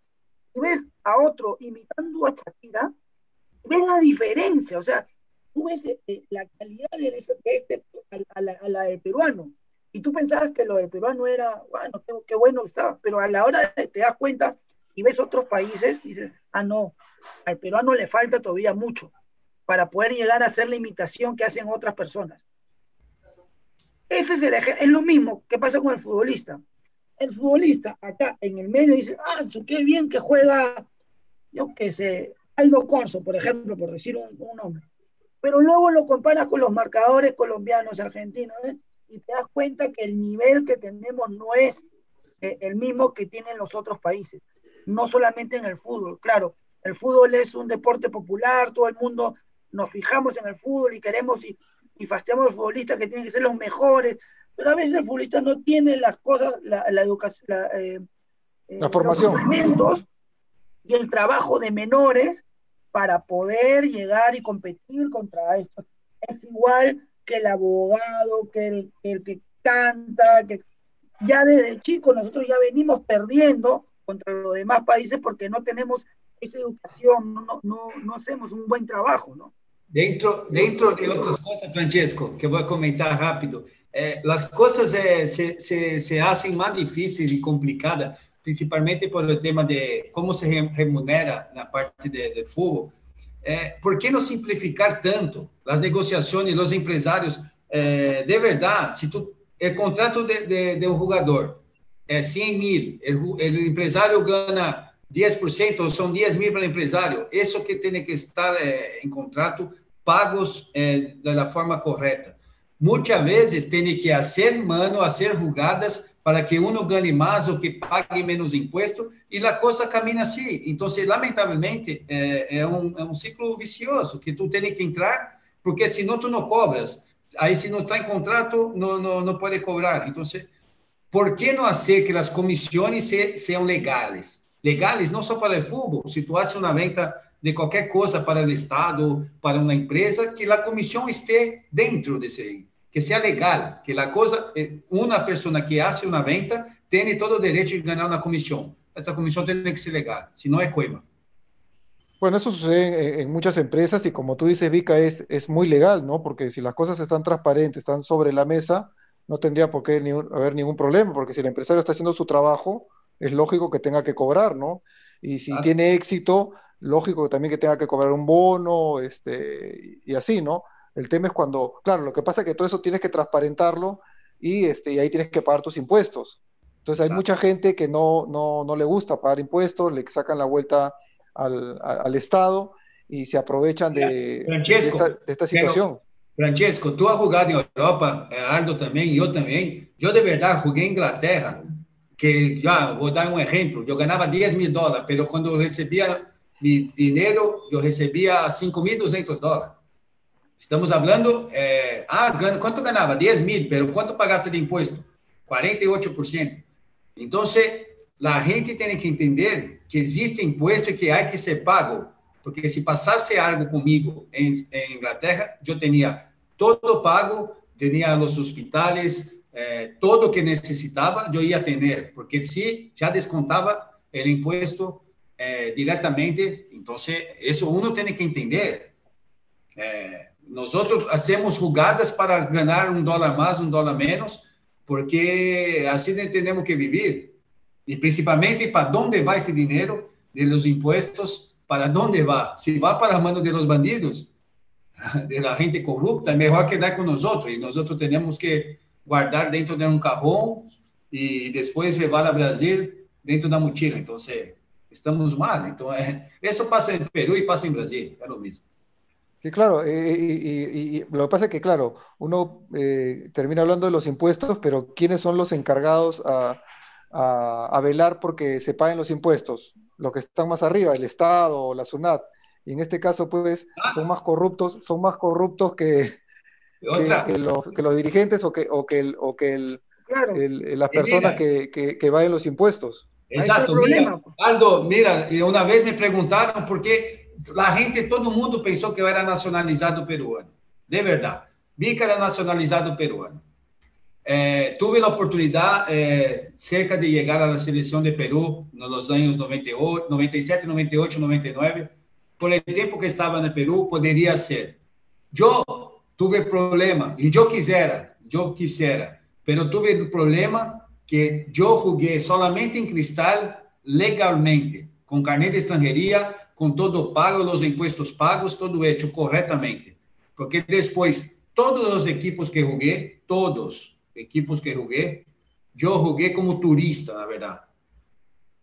y ves a otro imitando a Shakira, ves la diferencia, o sea, tú ves la calidad de este a la del peruano, y tú pensabas que lo del peruano era, bueno, qué bueno que estaba, pero a la hora te das cuenta y ves otros países, y dices, ah, no, al peruano le falta todavía mucho para poder llegar a hacer la imitación que hacen otras personas. Ese es lo mismo que pasa con el futbolista. El futbolista acá en el medio dice, ah, qué bien que juega, yo qué sé, Aldo Corzo, por ejemplo, por decir un nombre. Pero luego lo comparas con los marcadores colombianos, argentinos, ¿eh? Y te das cuenta que el nivel que tenemos no es el mismo que tienen los otros países. No solamente en el fútbol, claro. El fútbol es un deporte popular, todo el mundo nos fijamos en el fútbol y queremos y fastidiamos a los futbolistas que tienen que ser los mejores, pero a veces el futbolista no tiene las cosas, la educación, la formación, los elementos y el trabajo de menores para poder llegar y competir contra esto. Es igual que el abogado, que el que canta, que ya desde chico nosotros ya venimos perdiendo contra los demás países porque no tenemos esa educación, no hacemos un buen trabajo, ¿no? Dentro de otras cosas, Francesco, que voy a comentar rápido, las cosas se hacen más difíciles y complicadas, principalmente por el tema de cómo se remunera la parte de fútbol. ¿Por qué no simplificar tanto las negociaciones, los empresarios? De verdad, si el contrato de un jugador es 100.000, el empresario gana 10%, son 10.000 para el empresario. Eso que tiene que estar en contrato, pagos de la forma correcta. Muchas veces tiene que hacer mano, hacer jugadas para que uno gane más o que pague menos impuestos y la cosa camina así. Entonces, lamentablemente, es un ciclo vicioso que tú tienes que entrar porque si no, tú no cobras. Ahí si no está en contrato, no puede cobrar. Entonces, ¿por qué no hacer que las comisiones sean legales? Legales no solo para el fútbol. Si tú haces una venta de cualquier cosa para el Estado, para una empresa, que la comisión esté dentro de ese, que sea legal, que la cosa, una persona que hace una venta tiene todo el derecho de ganar una comisión. Esta comisión tiene que ser legal, si no es cueva. Bueno, eso sucede en muchas empresas y como tú dices, Vika, es muy legal, ¿no? Porque si las cosas están transparentes, están sobre la mesa, no tendría por qué haber ningún problema, porque si el empresario está haciendo su trabajo, es lógico que tenga que cobrar, ¿no? Y si tiene éxito, lógico también que tenga que cobrar un bono, y así, ¿no? El tema es cuando, claro, lo que pasa es que todo eso tienes que transparentarlo y ahí tienes que pagar tus impuestos. Entonces hay mucha gente que no le gusta pagar impuestos, le sacan la vuelta al Estado y se aprovechan de esta situación. Francesco, tú has jugado en Europa, Aldo también. Yo de verdad jugué en Inglaterra, que ya voy a dar un ejemplo. Yo ganaba $10,000, pero cuando recibía mi dinero, yo recibía $5,200. Estamos hablando, ¿cuánto ganaba? $10,000, pero ¿cuánto pagaste de impuesto? 48%. Entonces, la gente tiene que entender que existe impuesto y que hay que ser pago, porque si pasase algo conmigo en Inglaterra, yo tenía todo pago, tenía los hospitales, todo lo que necesitaba, yo iba a tener, porque si ya descontaba el impuesto directamente, entonces eso uno tiene que entender. Nosotros hacemos jugadas para ganar $1 más, $1 menos, porque así tenemos que vivir. Y principalmente, ¿para dónde va ese dinero de los impuestos? ¿Para dónde va? Si va para las manos de los bandidos, de la gente corrupta, mejor quedar con nosotros. Y nosotros tenemos que guardar dentro de un cajón y después llevar a Brasil dentro de una mochila. Entonces, estamos mal. Entonces, eso pasa en Perú y pasa en Brasil, es lo mismo. Y claro, y lo que pasa es que, claro, uno termina hablando de los impuestos, pero ¿quiénes son los encargados a velar porque se paguen los impuestos? Los que están más arriba, el Estado o la SUNAT, y en este caso pues son más corruptos que los dirigentes o las personas que vayan los impuestos. Exacto, mira, Aldo, mira, una vez me preguntaron por qué la gente, todo el mundo pensó que yo era nacionalizado peruano, de verdad, vi que era nacionalizado peruano. Tuve la oportunidad cerca de llegar a la selección de Perú en los años 98, 97, 98, 99. Por el tiempo que estaba en el Perú, podría ser. Yo tuve problema, y yo quisiera, pero tuve el problema que yo jugué solamente en Cristal legalmente, con carnet de extranjería, con todo pago, los impuestos pagos, todo hecho correctamente. Porque después, todos los equipos que jugué, yo jugué como turista, la verdad.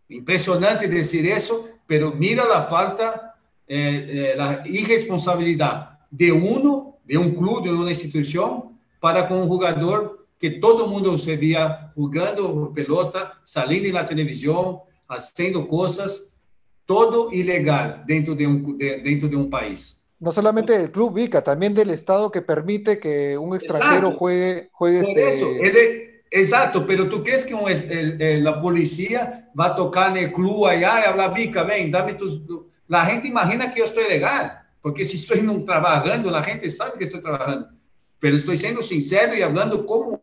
Impresionante decir eso, pero mira la falta, la irresponsabilidad de un club, de una institución, para con un jugador que todo el mundo se veía jugando pelota, saliendo en la televisión, haciendo cosas, todo ilegal dentro de un país. No solamente del club, Vika, también del Estado que permite que un extranjero juegue Exacto, pero ¿tú crees que la policía va a tocar en el club allá y hablar, Vika, ven, dame tus... La gente imagina que yo estoy legal, porque si estoy trabajando, la gente sabe que estoy trabajando. Pero estoy siendo sincero y hablando cómo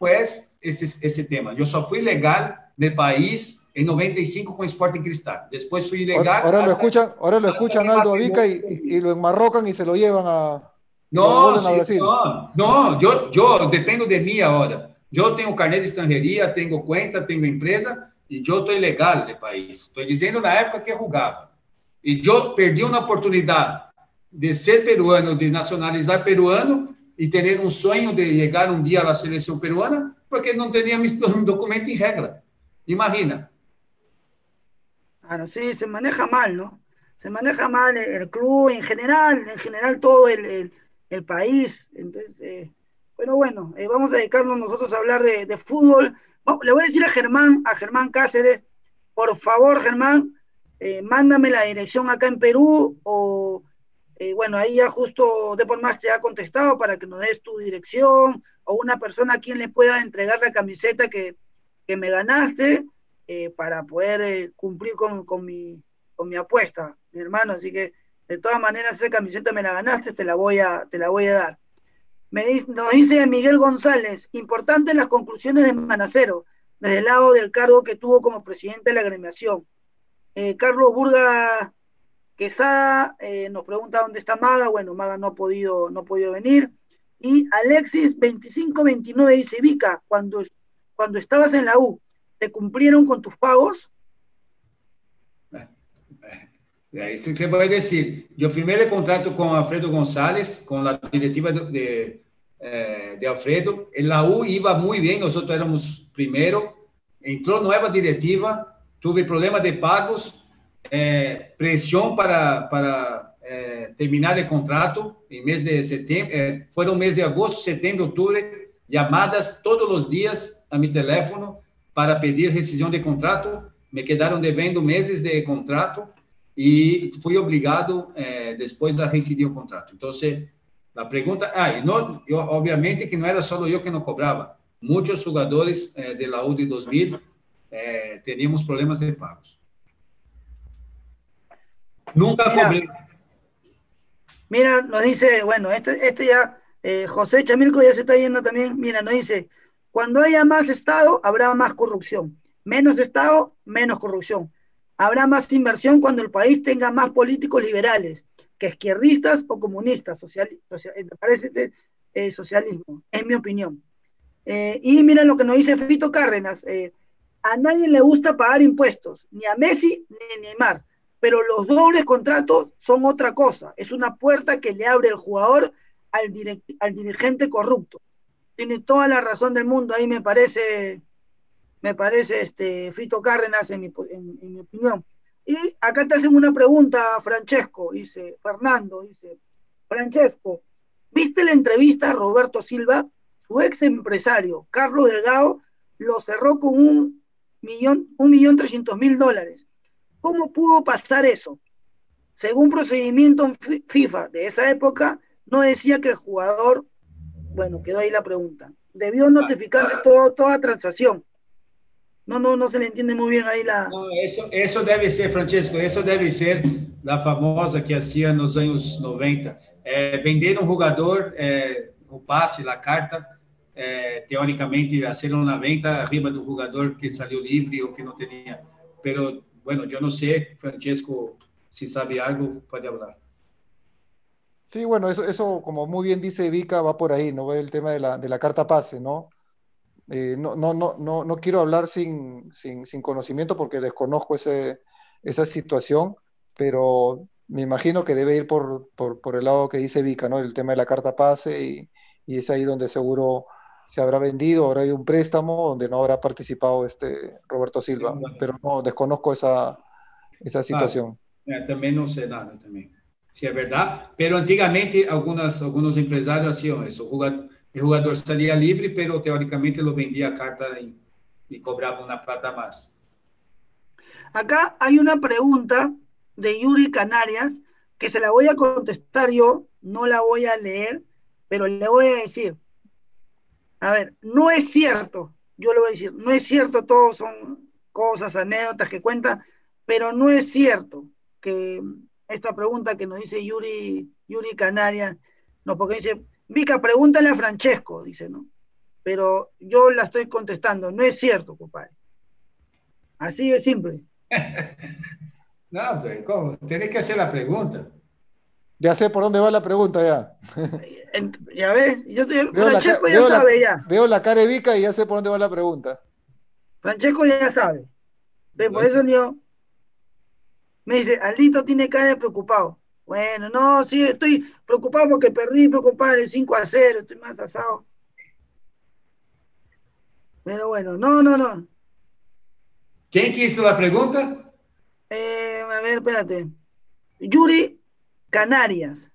es ese tema. Yo solo fui legal del país en 95 con Sporting Cristal. Después fui ilegal. Ahora lo escuchan Aldo Vika y lo enmarrocan y se lo llevan a... No, yo dependo de mí ahora. Yo tengo carnet de extranjería, tengo cuenta, tengo empresa y yo estoy legal del país. Estoy diciendo na época que jugaba. Y yo perdí una oportunidad de ser peruano, de nacionalizar peruano y tener un sueño de llegar un día a la selección peruana porque no tenía mis documentos en regla. Imagina. Claro, sí, se maneja mal, ¿no? Se maneja mal el club en general todo el país. Entonces, pero bueno, vamos a dedicarnos nosotros a hablar de fútbol. Le voy a decir a Germán Cáceres, por favor, Germán, mándame la dirección acá en Perú o Bueno, ahí ya justo Deportes te ha contestado para que nos des tu dirección o una persona a quien le pueda entregar la camiseta que me ganaste para poder cumplir con mi apuesta, mi hermano. Así que de todas maneras esa camiseta me la ganaste, te la voy a dar. Nos dice Miguel González, importantes las conclusiones de Manacero, desde el lado del cargo que tuvo como presidente de la agremiación. Carlos Burga Quesada nos pregunta dónde está Maga. Bueno, Maga no ha podido venir. Y Alexis 2529 dice, Vica, cuando estabas en la U, ¿te cumplieron con tus pagos? Eso te voy a decir. Yo firmé el contrato con Alfredo González, con la directiva de Alfredo. En la U iba muy bien, nosotros éramos primero. Entró nueva directiva, tuve problemas de pagos, presión para terminar el contrato en mes de septiembre, fueron mes de agosto, septiembre, octubre, llamadas todos los días a mi teléfono para pedir rescisión de contrato. Me quedaron debiendo meses de contrato y fui obligado después a rescindir el contrato. Entonces, la pregunta, obviamente que no era solo yo que no cobraba, muchos jugadores de la U de 2000 teníamos problemas de pagos. Nunca cobré. Mira, nos dice, bueno, este ya, José Chamilco ya se está yendo también. Mira, nos dice, cuando haya más Estado, habrá más corrupción. Menos Estado, menos corrupción. Habrá más inversión cuando el país tenga más políticos liberales que izquierdistas o comunistas. Parece socialismo, es mi opinión. Y mira lo que nos dice Fito Cárdenas. A nadie le gusta pagar impuestos, ni a Messi ni a Neymar. Pero los dobles contratos son otra cosa. Es una puerta que le abre el jugador al dirigente corrupto. Tiene toda la razón del mundo, ahí me parece Fito Cárdenas, en mi opinión. Y acá te hacen una pregunta, Francesco, ¿viste la entrevista a Roberto Silva? Su ex empresario, Carlos Delgado, lo cerró con $1.300.000. ¿Cómo pudo pasar eso? Según procedimiento en FIFA de esa época, no decía que el jugador, bueno, quedó ahí la pregunta, debió notificarse toda transacción. No se le entiende muy bien ahí la... No, eso debe ser, Francesco, eso debe ser la famosa que hacía en los años 90. Vender un jugador, o pase, la carta, teóricamente hacer una venta arriba de un jugador que salió libre o que no tenía. Pero, bueno, yo no sé, Francesco, si sabe algo, puede hablar. Sí, bueno, eso como muy bien dice Vica, va por ahí, ¿no? El tema de la carta pase, ¿no? No quiero hablar sin conocimiento porque desconozco esa situación, pero me imagino que debe ir por el lado que dice Vica, ¿no? El tema de la carta pase y es ahí donde seguro se habrá vendido, habrá habido un préstamo donde no habrá participado Roberto Silva, pero no, desconozco esa situación. También no sé nada, también. Sí, es verdad, pero antiguamente algunos empresarios hacían eso. El jugador salía libre, pero teóricamente lo vendía a carta y cobraba una plata más. Acá hay una pregunta de Yuri Canarias que se la voy a contestar yo, no la voy a leer, pero le voy a decir. A ver, no es cierto, yo le voy a decir, no es cierto, todo son cosas, anécdotas que cuentan, pero no es cierto que... Esta pregunta que nos dice Yuri Canarias, no, porque dice, Vica, pregúntale a Francesco, dice, ¿no? Pero yo la estoy contestando, no es cierto, compadre. Así de simple. No, pues, ¿cómo? Tienes que hacer la pregunta. Ya sé por dónde va la pregunta, ya. Ya ves, Francesco ya sabe, ya. Veo la cara de Vica y ya sé por dónde va la pregunta. Francesco ya sabe. Por eso yo... Me dice, Aldito tiene cara de preocupado. Bueno, no, sí, estoy preocupado porque perdí, compadre, 5-0, estoy más asado. Pero bueno, no. ¿Quién hizo la pregunta? A ver, espérate. Yuri Canarias.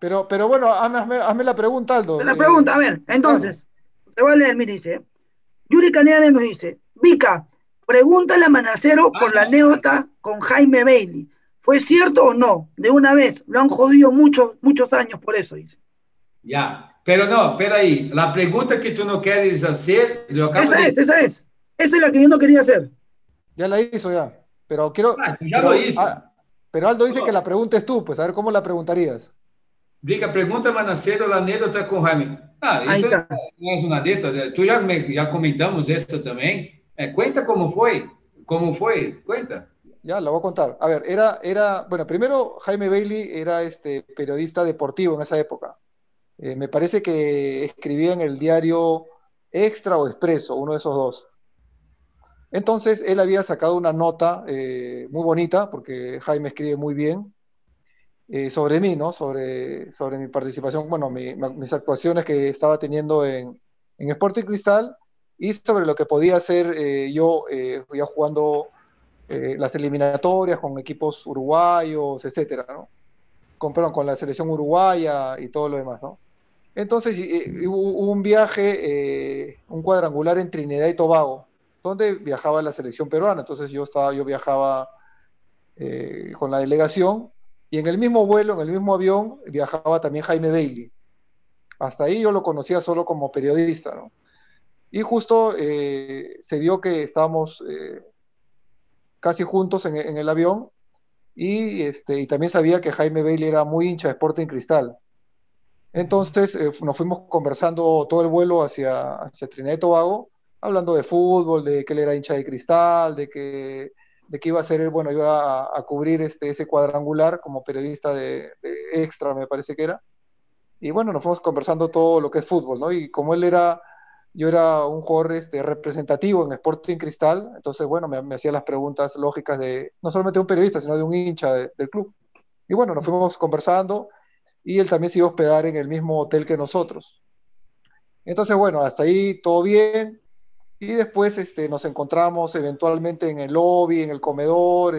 Pero bueno, hazme la pregunta, Aldo. La pregunta, a ver, entonces, te voy a leer, mire, dice. Yuri Canarias nos dice, Vica, pregúntale a Manacero por la anécdota con Jaime Bayly. ¿Fue cierto o no? De una vez, lo han jodido muchos años por eso, dice. Ya, pero no, espera ahí. La pregunta que tú no quieres hacer... Esa es. Esa es la que yo no quería hacer. Ya la hizo ya, pero quiero... Ya lo hizo. Pero Aldo dice que la pregunta es tú, pues a ver cómo la preguntarías. Diga, pregunta Manacero la anécdota con Jaime. Ah, eso no es una anécdota. Tú ya comentamos esto también. Cuenta cómo fue. ¿Cómo fue? Cuenta. Ya, la voy a contar. A ver, bueno, primero Jaime Bayly era periodista deportivo en esa época. Me parece que escribía en el diario Extra o Expreso, uno de esos dos. Entonces, él había sacado una nota muy bonita, porque Jaime escribe muy bien, sobre mí, ¿no? Sobre mi participación, bueno, mis actuaciones que estaba teniendo en Sporting Cristal, y sobre lo que podía hacer yo ya jugando las eliminatorias con equipos uruguayos, etcétera, ¿no? Con la selección uruguaya y todo lo demás, ¿no? Entonces, hubo un viaje, un cuadrangular en Trinidad y Tobago, donde viajaba la selección peruana. Entonces yo viajaba con la delegación, y en el mismo vuelo, en el mismo avión, viajaba también Jaime Bayly. Hasta ahí yo lo conocía solo como periodista, ¿no? Y justo se dio que estábamos casi juntos en el avión, y también sabía que Jaime Bayly era muy hincha de Sporting Cristal. Entonces nos fuimos conversando todo el vuelo hacia Trinidad y Tobago, hablando de fútbol, de que él era hincha de Cristal, de que iba a ser él, bueno, iba a cubrir ese cuadrangular como periodista de Extra, me parece que era. Y bueno, nos fuimos conversando todo lo que es fútbol, ¿no? Y como yo era un jugador representativo en Sporting Cristal, entonces, bueno, me hacía las preguntas lógicas de, no solamente de un periodista, sino de un hincha del club. Y bueno, nos fuimos conversando, y él también se iba a hospedar en el mismo hotel que nosotros. Entonces, bueno, hasta ahí todo bien. Y después nos encontramos eventualmente en el lobby, en el comedor,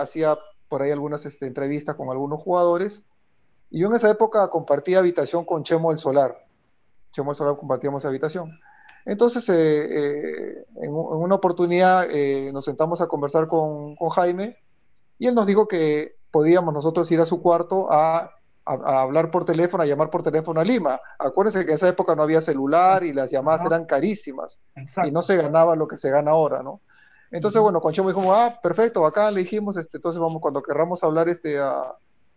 hacía por ahí algunas entrevistas con algunos jugadores. Y yo en esa época compartía habitación con Chemo el Solar. Chemo el Solar compartíamos habitación. Entonces, en una oportunidad nos sentamos a conversar con Jaime, y él nos dijo que podíamos nosotros ir a su cuarto a hablar por teléfono, a llamar por teléfono a Lima. Acuérdense que en esa época no había celular y las llamadas eran carísimas. Exacto. Y no se ganaba lo que se gana ahora, ¿no? Entonces, bueno, con Chemo dijimos, perfecto, acá le dijimos, entonces vamos, cuando querramos hablar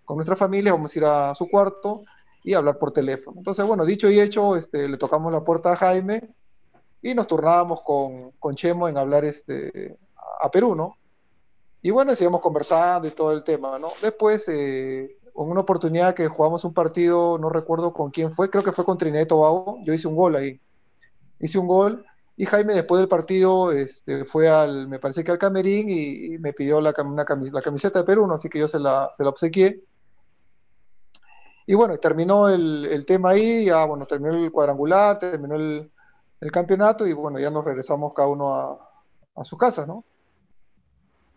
con nuestra familia, vamos a ir a su cuarto y hablar por teléfono. Entonces, bueno, dicho y hecho, le tocamos la puerta a Jaime y nos turnábamos con Chemo en hablar a Perú, ¿no? Y bueno, seguimos conversando y todo el tema, ¿no? Después... una oportunidad que jugamos un partido, no recuerdo con quién fue, creo que fue con Trinidad y Tobago, yo hice un gol ahí. Hice un gol, y Jaime después del partido fue me parece que al camerín, y me pidió la camiseta de Perú, ¿no? Así que yo se la obsequié. Y bueno, terminó el tema ahí, ya bueno, terminó el cuadrangular, terminó el campeonato, y bueno, ya nos regresamos cada uno a su casa, ¿no?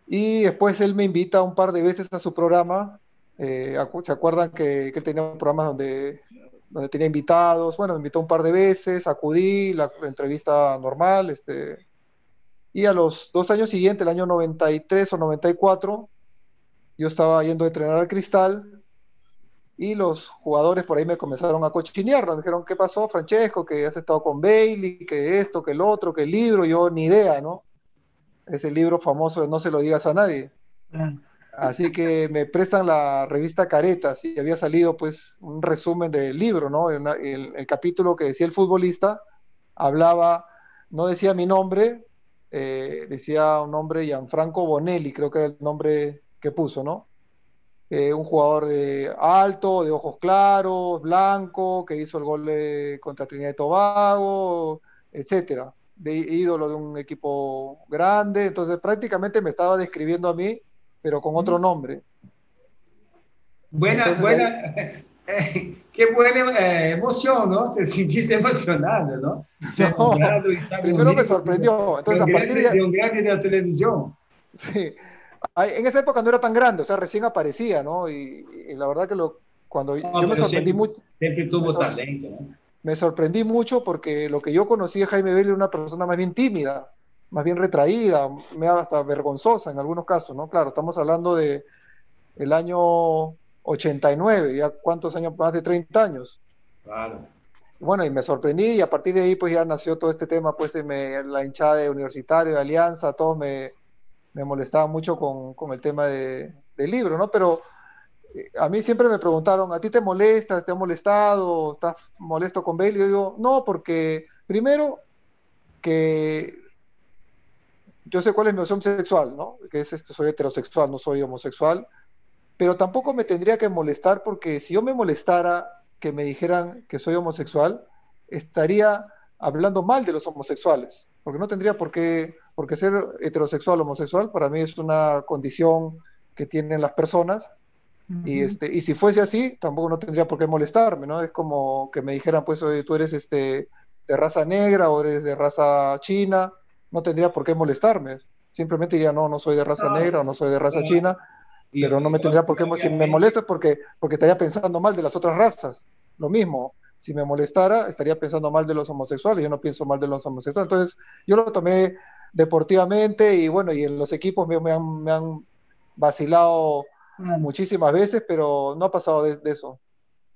Y después él me invita un par de veces a su programa. ¿Se acuerdan que él tenía programas donde tenía invitados? Bueno, me invitó un par de veces, acudí, la entrevista normal, y a los 2 años siguientes, el año 93 o 94, yo estaba yendo a entrenar al Cristal, y los jugadores por ahí me comenzaron a cochinear, me dijeron, ¿qué pasó, Francesco? Que has estado con Bayly, que esto, que el otro, que el libro, yo ni idea, ¿no? Ese libro famoso de No se lo digas a nadie. Así que me prestan la revista Caretas, y había salido pues un resumen del libro, ¿no? El capítulo que decía el futbolista, hablaba, no decía mi nombre, decía un nombre, Gianfranco Bonelli, creo que era el nombre que puso, ¿no? Un jugador alto, de ojos claros, blanco, que hizo el gol contra Trinidad y Tobago, etcétera, de ídolo de un equipo grande. Entonces prácticamente me estaba describiendo a mí, pero con otro nombre. Buena, qué buena emoción, ¿no? Te sentiste emocionado, ¿no? Primero me sorprendió. Entonces, de un grande de la televisión. Sí. En esa época no era tan grande, o sea, recién aparecía, ¿no? Y la verdad que yo me sorprendí mucho. Siempre tuvo talento, ¿no? Me sorprendí mucho porque lo que yo conocí de Jaime Bayly era una persona más bien tímida, más bien retraída, hasta vergonzosa en algunos casos, ¿no? Claro, estamos hablando de el año 89, ya cuántos años, más de 30 años. Claro. Bueno, y me sorprendí, y a partir de ahí pues ya nació todo este tema, pues la hinchada de Universitario, de Alianza, todos me molestaban mucho con el tema del libro, ¿no? Pero a mí siempre me preguntaron, ¿a ti te molesta? ¿Te ha molestado? ¿Estás molesto con Bayly? Yo digo, no, porque primero que yo sé cuál es mi opción sexual, ¿no? Que es soy heterosexual, no soy homosexual, pero tampoco me tendría que molestar, porque si yo me molestara que me dijeran que soy homosexual, estaría hablando mal de los homosexuales, porque no tendría por qué ser heterosexual o homosexual. Para mí es una condición que tienen las personas. Uh-huh. Y si fuese así, tampoco no tendría por qué molestarme, ¿no? Es como que me dijeran, pues, oye, tú eres de raza negra o eres de raza china, no tendría por qué molestarme. Simplemente diría, no soy de raza negra o no soy de raza china, pero no me tendría por qué molestar. Si me molesto es porque estaría pensando mal de las otras razas. Lo mismo, si me molestara, estaría pensando mal de los homosexuales. Yo no pienso mal de los homosexuales. Entonces, yo lo tomé deportivamente, y bueno, y en los equipos me han vacilado muchísimas veces, pero no ha pasado de eso.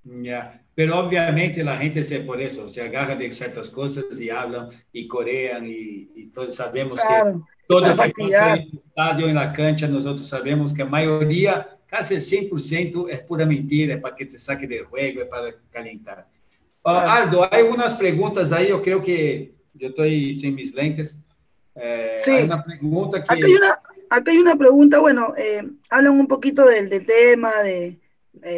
Ya, pero obviamente la gente se por eso, se agarra de ciertas cosas y hablan y corean y todos sabemos, claro, que todo lo que pasa en el estadio, en la cancha, nosotros sabemos que la mayoría, casi el 100%, es pura mentira, es para que te saque del juego, es para calentar. Claro. Aldo, hay unas preguntas ahí, yo creo que yo estoy sin mis lentes. Sí. Hay una pregunta que... Acá hay una pregunta, bueno, hablan un poquito del tema de...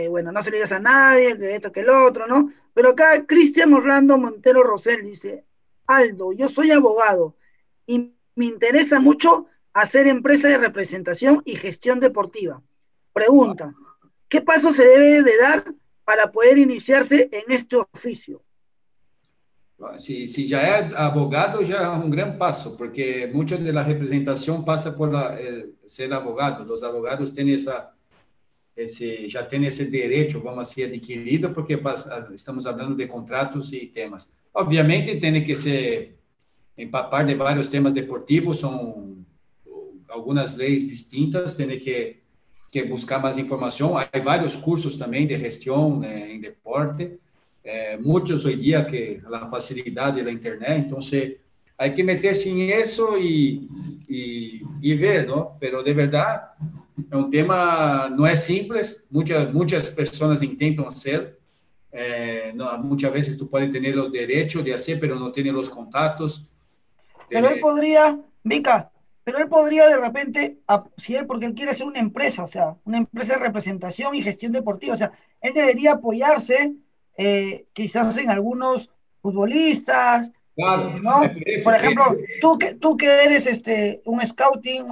bueno, no se le digas a nadie, que esto, que el otro, ¿no? Pero acá Cristian Orlando Montero Rosel dice: Aldo, yo soy abogado y me interesa mucho hacer empresa de representación y gestión deportiva. Pregunta: ¿qué paso se debe de dar para poder iniciarse en este oficio? Si ya es abogado, ya es un gran paso, porque mucho de la representación pasa por ser abogado. Los abogados tienen ya tem esse direito, vamos assim, adquirido, porque estamos falando de contratos e temas. Obviamente, tem que se empapar de vários temas deportivos, são algumas leis distintas, tem que buscar mais informação. Há vários cursos também de gestão, né, em deporte, muitos hoje em dia que a facilidade da internet, então se há que meter-se em isso e ver, não? Pero de verdade, é um tema, não é simples, muitas pessoas tentam ser, muitas vezes tu pode ter o direito de fazer, mas não tem os contatos. Mas ele poderia, Mica, mas ele poderia de repente, porque ele quer ser uma empresa, ou seja, uma empresa de representação e gestão deportiva, ou seja, ele deveria apoiar-se, quizás em alguns futbolistas. Claro, ¿no? Por ejemplo, tú que eres un scouting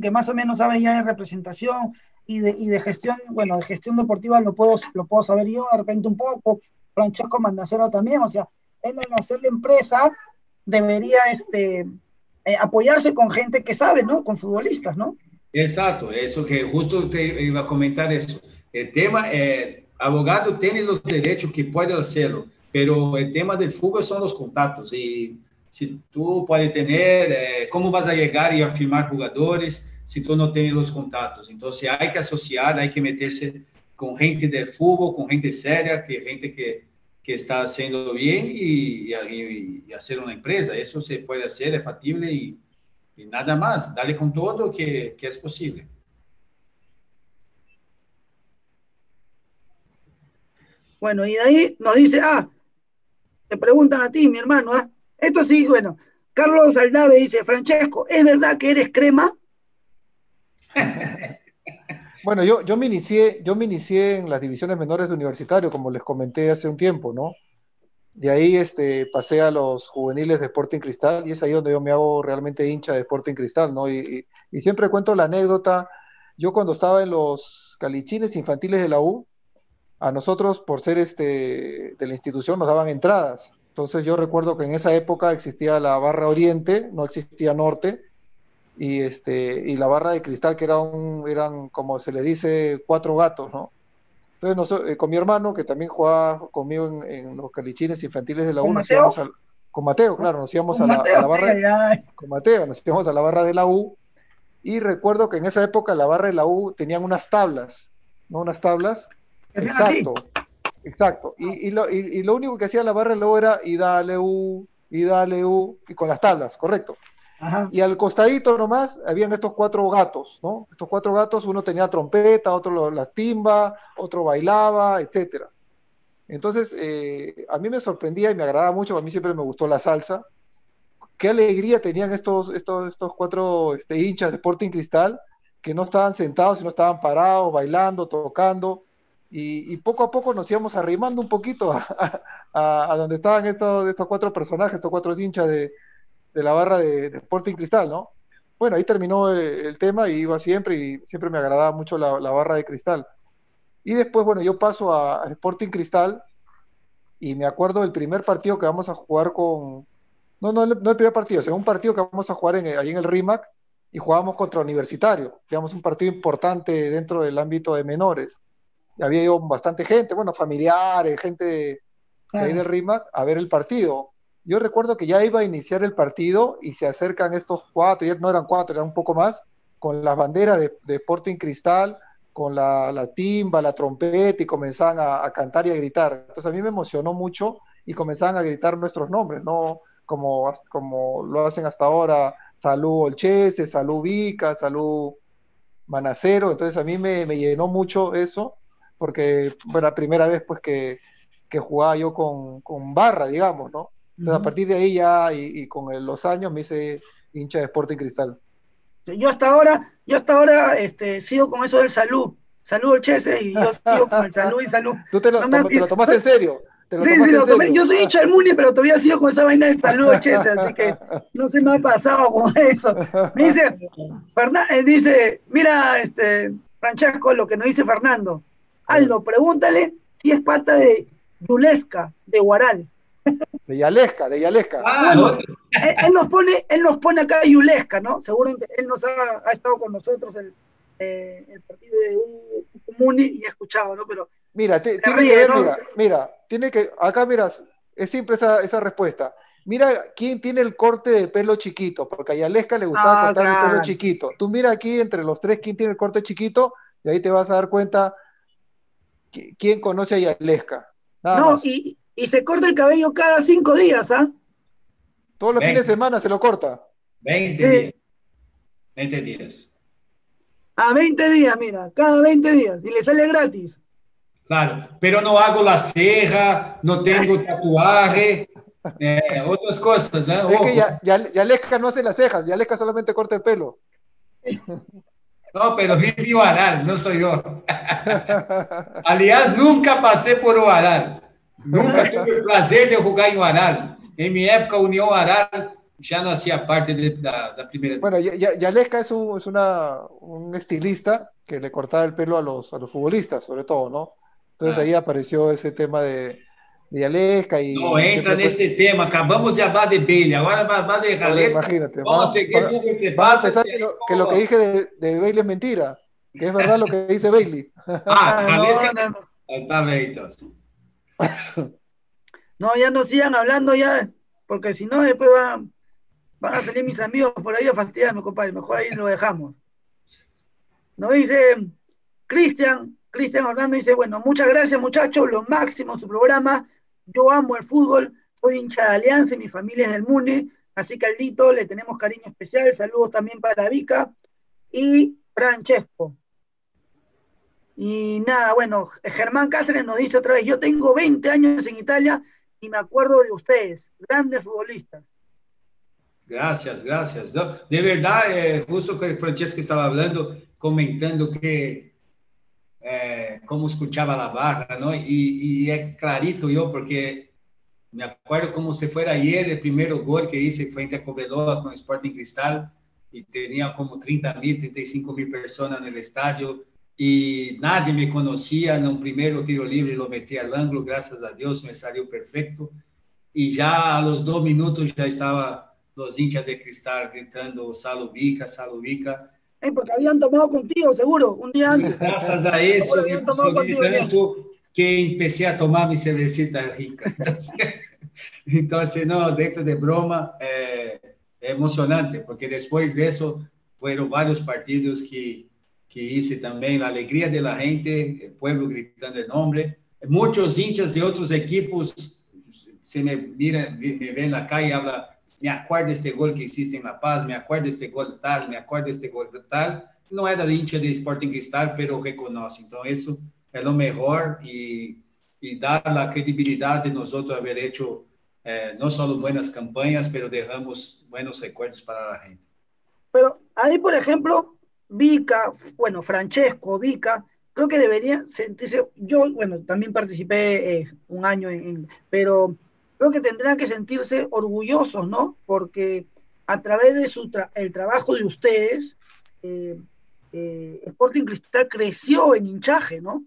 que más o menos sabes ya de representación y de gestión, bueno, de gestión deportiva lo puedo saber yo de repente un poco, Francesco Mandacero también, o sea, él al hacer la empresa debería apoyarse con gente que sabe, ¿no? Con futbolistas, ¿no? Exacto, eso que justo te iba a comentar eso. El tema, abogado tiene los derechos que puede hacerlo. Pero el tema del fútbol son los contactos, y si tú puedes tener, cómo vas a llegar y a firmar jugadores si tú no tienes los contactos. Entonces hay que asociar, hay que meterse con gente del fútbol, con gente seria, gente que está haciendo bien y hacer una empresa. Eso se puede hacer, es factible y nada más. Dale con todo que es posible. Bueno, y de ahí nos dice, te preguntan a ti, mi hermano, Esto sí, bueno, Carlos Aldave dice: Francesco, ¿es verdad que eres crema? Bueno, yo me inicié en las divisiones menores de Universitario, como les comenté hace un tiempo, ¿no? De ahí pasé a los juveniles de Sporting Cristal, y es ahí donde yo me hago realmente hincha de Sporting Cristal, ¿no? Y siempre cuento la anécdota, yo cuando estaba en los calichines infantiles de la U, a nosotros, por ser de la institución, nos daban entradas. Entonces yo recuerdo que en esa época existía la barra Oriente, no existía Norte, y la barra de Cristal, que eran, como se le dice, 4 gatos, ¿no? Entonces con mi hermano, que también jugaba conmigo en los calichines infantiles de la U, con Mateo, claro, nos íbamos a la barra de la U, Y recuerdo que en esa época la barra de la U tenían unas tablas, ¿no? Unas tablas. Exacto, exacto. Y lo único que hacía la barra de la U era y dale U, y con las tablas, correcto. Ajá. Y al costadito nomás habían estos cuatro gatos, ¿no? Estos cuatro gatos, uno tenía trompeta, otro la timba, otro bailaba, etcétera. Entonces, a mí me sorprendía y me agradaba mucho, a mí siempre me gustó la salsa. Qué alegría tenían estos cuatro hinchas de Sporting Cristal, que no estaban sentados, sino estaban parados, bailando, tocando, y poco a poco nos íbamos arrimando un poquito a donde estaban estos cuatro personajes, estos cuatro hinchas de la barra de Sporting Cristal, ¿no? Bueno, ahí terminó el tema y iba siempre, y siempre me agradaba mucho la barra de Cristal. Y después, bueno, yo paso a Sporting Cristal, y me acuerdo del primer partido que vamos a jugar con... No el primer partido, sino un partido que vamos a jugar ahí en el RIMAC, y jugábamos contra Universitario, digamos, un partido importante dentro del ámbito de menores. Y había ido bastante gente, bueno, familiares, gente de ahí del RIMAC, a ver el partido. Yo recuerdo que ya iba a iniciar el partido y se acercan estos cuatro, ya no eran cuatro, eran un poco más, con las banderas de Sporting Cristal, con la timba, la trompeta, y comenzaban a cantar y a gritar. Entonces a mí me emocionó mucho, y comenzaban a gritar nuestros nombres, ¿no? Como lo hacen hasta ahora, salud Olchese, salud Vica, salud Manacero. Entonces a mí me llenó mucho eso, porque fue la primera vez pues que jugaba yo con barra, digamos, ¿no? Entonces a partir de ahí ya, y con los años, me hice hincha de Sporting Cristal. Yo hasta ahora sigo con eso del salud Olchese, y yo sigo con el salud y salud. Tú te lo tomaste en serio. Sí, lo tomé. Yo soy hincha del Muni, pero todavía sigo con esa vaina del saludo, Chese, así que no se me ha pasado con eso. Me dice, mira, Francesco, lo que nos dice Fernando. Aldo, pregúntale si es pata de Yulesca, de Guaral. De Yalesca. Ah, bueno, él nos pone acá de Yulesca, ¿no? Seguramente él nos ha estado con nosotros el partido de un Muni y ha escuchado, ¿no? Pero mira, acá miras, es simple esa respuesta. Mira quién tiene el corte de pelo chiquito, porque a Yalesca le gustaba cortar el pelo chiquito. Tú mira aquí entre los tres quién tiene el corte chiquito, y ahí te vas a dar cuenta quién conoce a Yalesca. No, y se corta el cabello cada 5 días, ¿ah? Todos los fines de semana se lo corta. 20 días. 20 días. A 20 días, mira, cada 20 días, y le sale gratis. Claro, pero no hago la ceja, no tengo tatuaje, otras cosas. Es que Yalesca no hace las cejas, Yalesca solamente corta el pelo. No, pero viví Ovaral, no soy yo. Aliás, nunca pasé por Ovaral. Nunca tuve el placer de jugar en Ovaral. En mi época, Unión Ovaral ya no hacía parte de la primera. Bueno, Yalesca es un estilista que le cortaba el pelo a los futbolistas, sobre todo, ¿no? Entonces ahí apareció ese tema de Yalesca. Y no entra en este tema, acabamos de hablar de Bayly, ahora va de Yalesca. Imagínate, vamos a pensar que lo que dije de Bayly es mentira, que es verdad lo que dice Bayly. Yalesca no. No, ya no sigan hablando ya, porque si no después van a salir mis amigos por ahí a fastidiarme, compadre, mejor ahí lo dejamos. Nos dice Cristian Orlando, dice, bueno, muchas gracias muchachos, lo máximo su programa, yo amo el fútbol, soy hincha de Alianza y mi familia es del Mune, así que Aldito le tenemos cariño especial, saludos también para Vika y Francesco. Y nada, bueno, Germán Cáceres nos dice otra vez, yo tengo 20 años en Italia y me acuerdo de ustedes, grandes futbolistas. Gracias. No, de verdad, justo que Francesco estaba hablando, comentando que como escuchaba la barra, ¿no? Y es clarito yo, porque me acuerdo como si fuera ayer el primer gol que hice frente a Cobreloa con Sporting Cristal, y tenía como 35 mil personas en el estadio, y nadie me conocía. En un primer tiro libre lo metí al ángulo, gracias a Dios me salió perfecto, y ya a los 2 minutos ya estaba los hinchas de Cristal gritando Salubica. Porque habían tomado contigo, seguro, un día antes. Gracias a eso, que empecé a tomar mi cervecita rica. Entonces no, dentro de broma, emocionante, porque después de eso Fueron varios partidos que hice también, la alegría de la gente, el pueblo gritando el nombre. Muchos hinchas de otros equipos se me miran, me ven en la calle y hablan, me acuerdo de este gol que hiciste en La Paz, me acuerdo de este gol tal, me acuerdo de este gol tal. No era hincha de Sporting Cristal, pero reconoce. Entonces eso es lo mejor y da la credibilidad de nosotros haber hecho no solo buenas campañas, pero dejamos buenos recuerdos para la gente. Pero ahí, por ejemplo, Vica, bueno, Francesco, Vica, creo que debería sentirse, yo, bueno, también participé un año, pero creo que tendrán que sentirse orgullosos, ¿no? Porque a través de el trabajo de ustedes, Sporting Cristal creció en hinchaje, ¿no?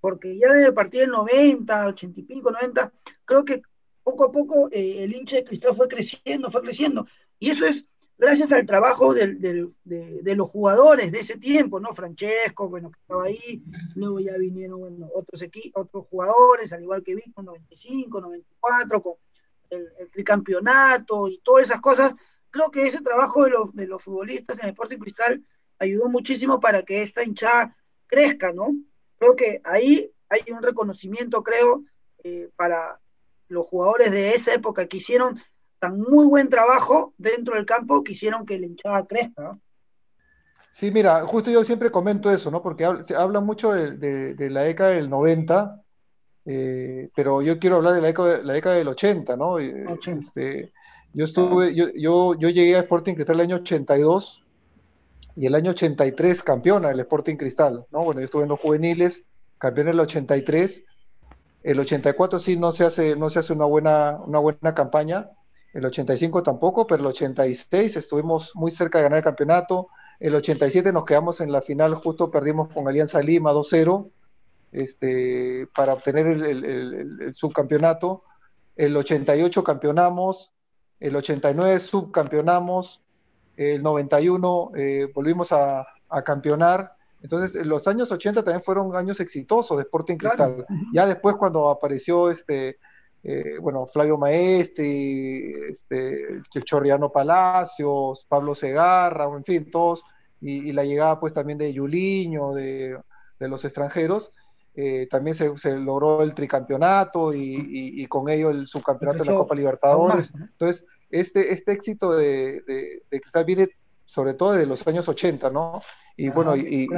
Porque ya desde el partido del 90, 80 y pico, 90, creo que poco a poco el hincha de Cristal fue creciendo. Y eso es gracias al trabajo de los jugadores de ese tiempo, ¿no? Francesco, bueno, que estaba ahí, luego ya vinieron bueno, otros jugadores, al igual que Víctor, 95, 94, con el tricampeonato y todas esas cosas. Creo que ese trabajo de los futbolistas en el Sporting Cristal ayudó muchísimo para que esta hinchada crezca, ¿no? Creo que ahí hay un reconocimiento, creo, para los jugadores de esa época que hicieron tan muy buen trabajo dentro del campo que hicieron que la hinchada crezca. Sí, mira, justo yo siempre comento eso, ¿no? Porque se habla mucho de la década del 90, pero yo quiero hablar de la década del 80, ¿no? 80. Yo llegué a Sporting Cristal el año 82 y el año 83 campeona del Sporting Cristal, ¿no? Bueno, yo estuve en los juveniles, campeón en el 83. El 84 sí no se hace una buena campaña, el 85 tampoco, pero el 86 estuvimos muy cerca de ganar el campeonato, el 87 nos quedamos en la final, justo perdimos con Alianza Lima 2-0 para obtener el subcampeonato, el 88 campeonamos, el 89 subcampeonamos, el 91 volvimos a campeonar. Entonces, los años 80 también fueron años exitosos de Sporting Cristal. Claro. Ya después, cuando apareció Flavio Maestri, Chorriano Palacios, Pablo Segarra, en fin, todos, y la llegada pues también de Yuliño, de los extranjeros, también se logró el tricampeonato y con ello el subcampeonato de la Copa Libertadores. Entonces, este éxito de Cristal viene sobre todo desde los años 80, ¿no? Y bueno, y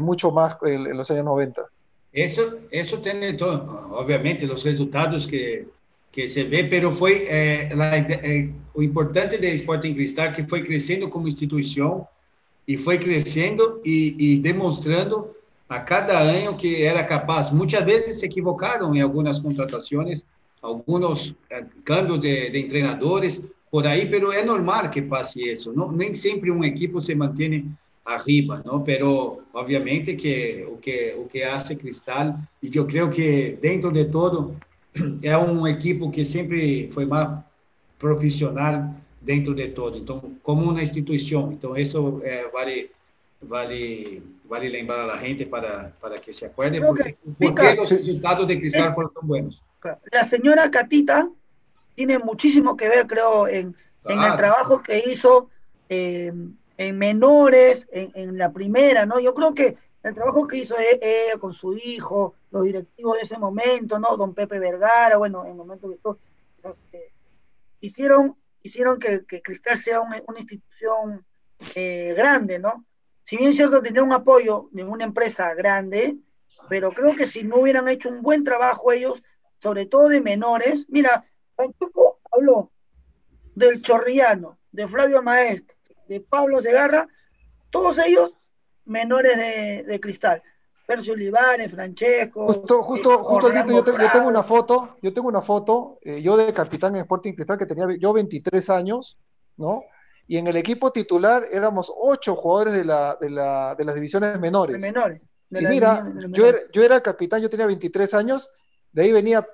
mucho más en los años 90. Eso tiene todo, obviamente, los resultados que se ve, pero fue lo importante de Sporting Cristal, que fue creciendo como institución y fue creciendo y demostrando a cada año que era capaz. Muchas veces se equivocaron en algunas contrataciones, algunos cambios de entrenadores por ahí, pero es normal que pase eso, ¿no? Nem siempre un equipo se mantiene arriba, ¿no? Pero obviamente que o que hace Cristal, y yo creo que dentro de todo es un equipo que siempre fue más profesional dentro de todo, entonces, como una institución, entonces eso vale lembrar a la gente para que se acuerde porque los resultados de Cristal fueron tan buenos. La señora Catita tiene muchísimo que ver, creo, en el trabajo que hizo en menores, en la primera, ¿no? Yo creo que el trabajo que hizo él con su hijo, los directivos de ese momento, ¿no? Don Pepe Vergara, bueno, en el momento que esto, hicieron que Cristal sea una institución grande, ¿no? Si bien es cierto, tenía un apoyo de una empresa grande, pero creo que si no hubieran hecho un buen trabajo ellos, sobre todo de menores, mira, Francisco habló del Chorriano, de Flavio Maestri, de Pablo Segarra, todos ellos menores de Cristal. Percio Olivares, Francesco. Justo Tito, yo tengo una foto, yo de capitán en Sporting Cristal, que tenía yo 23 años, ¿no? Y en el equipo titular éramos 8 jugadores de las divisiones menores. Y mira, yo era capitán, yo tenía 23 años, de ahí venía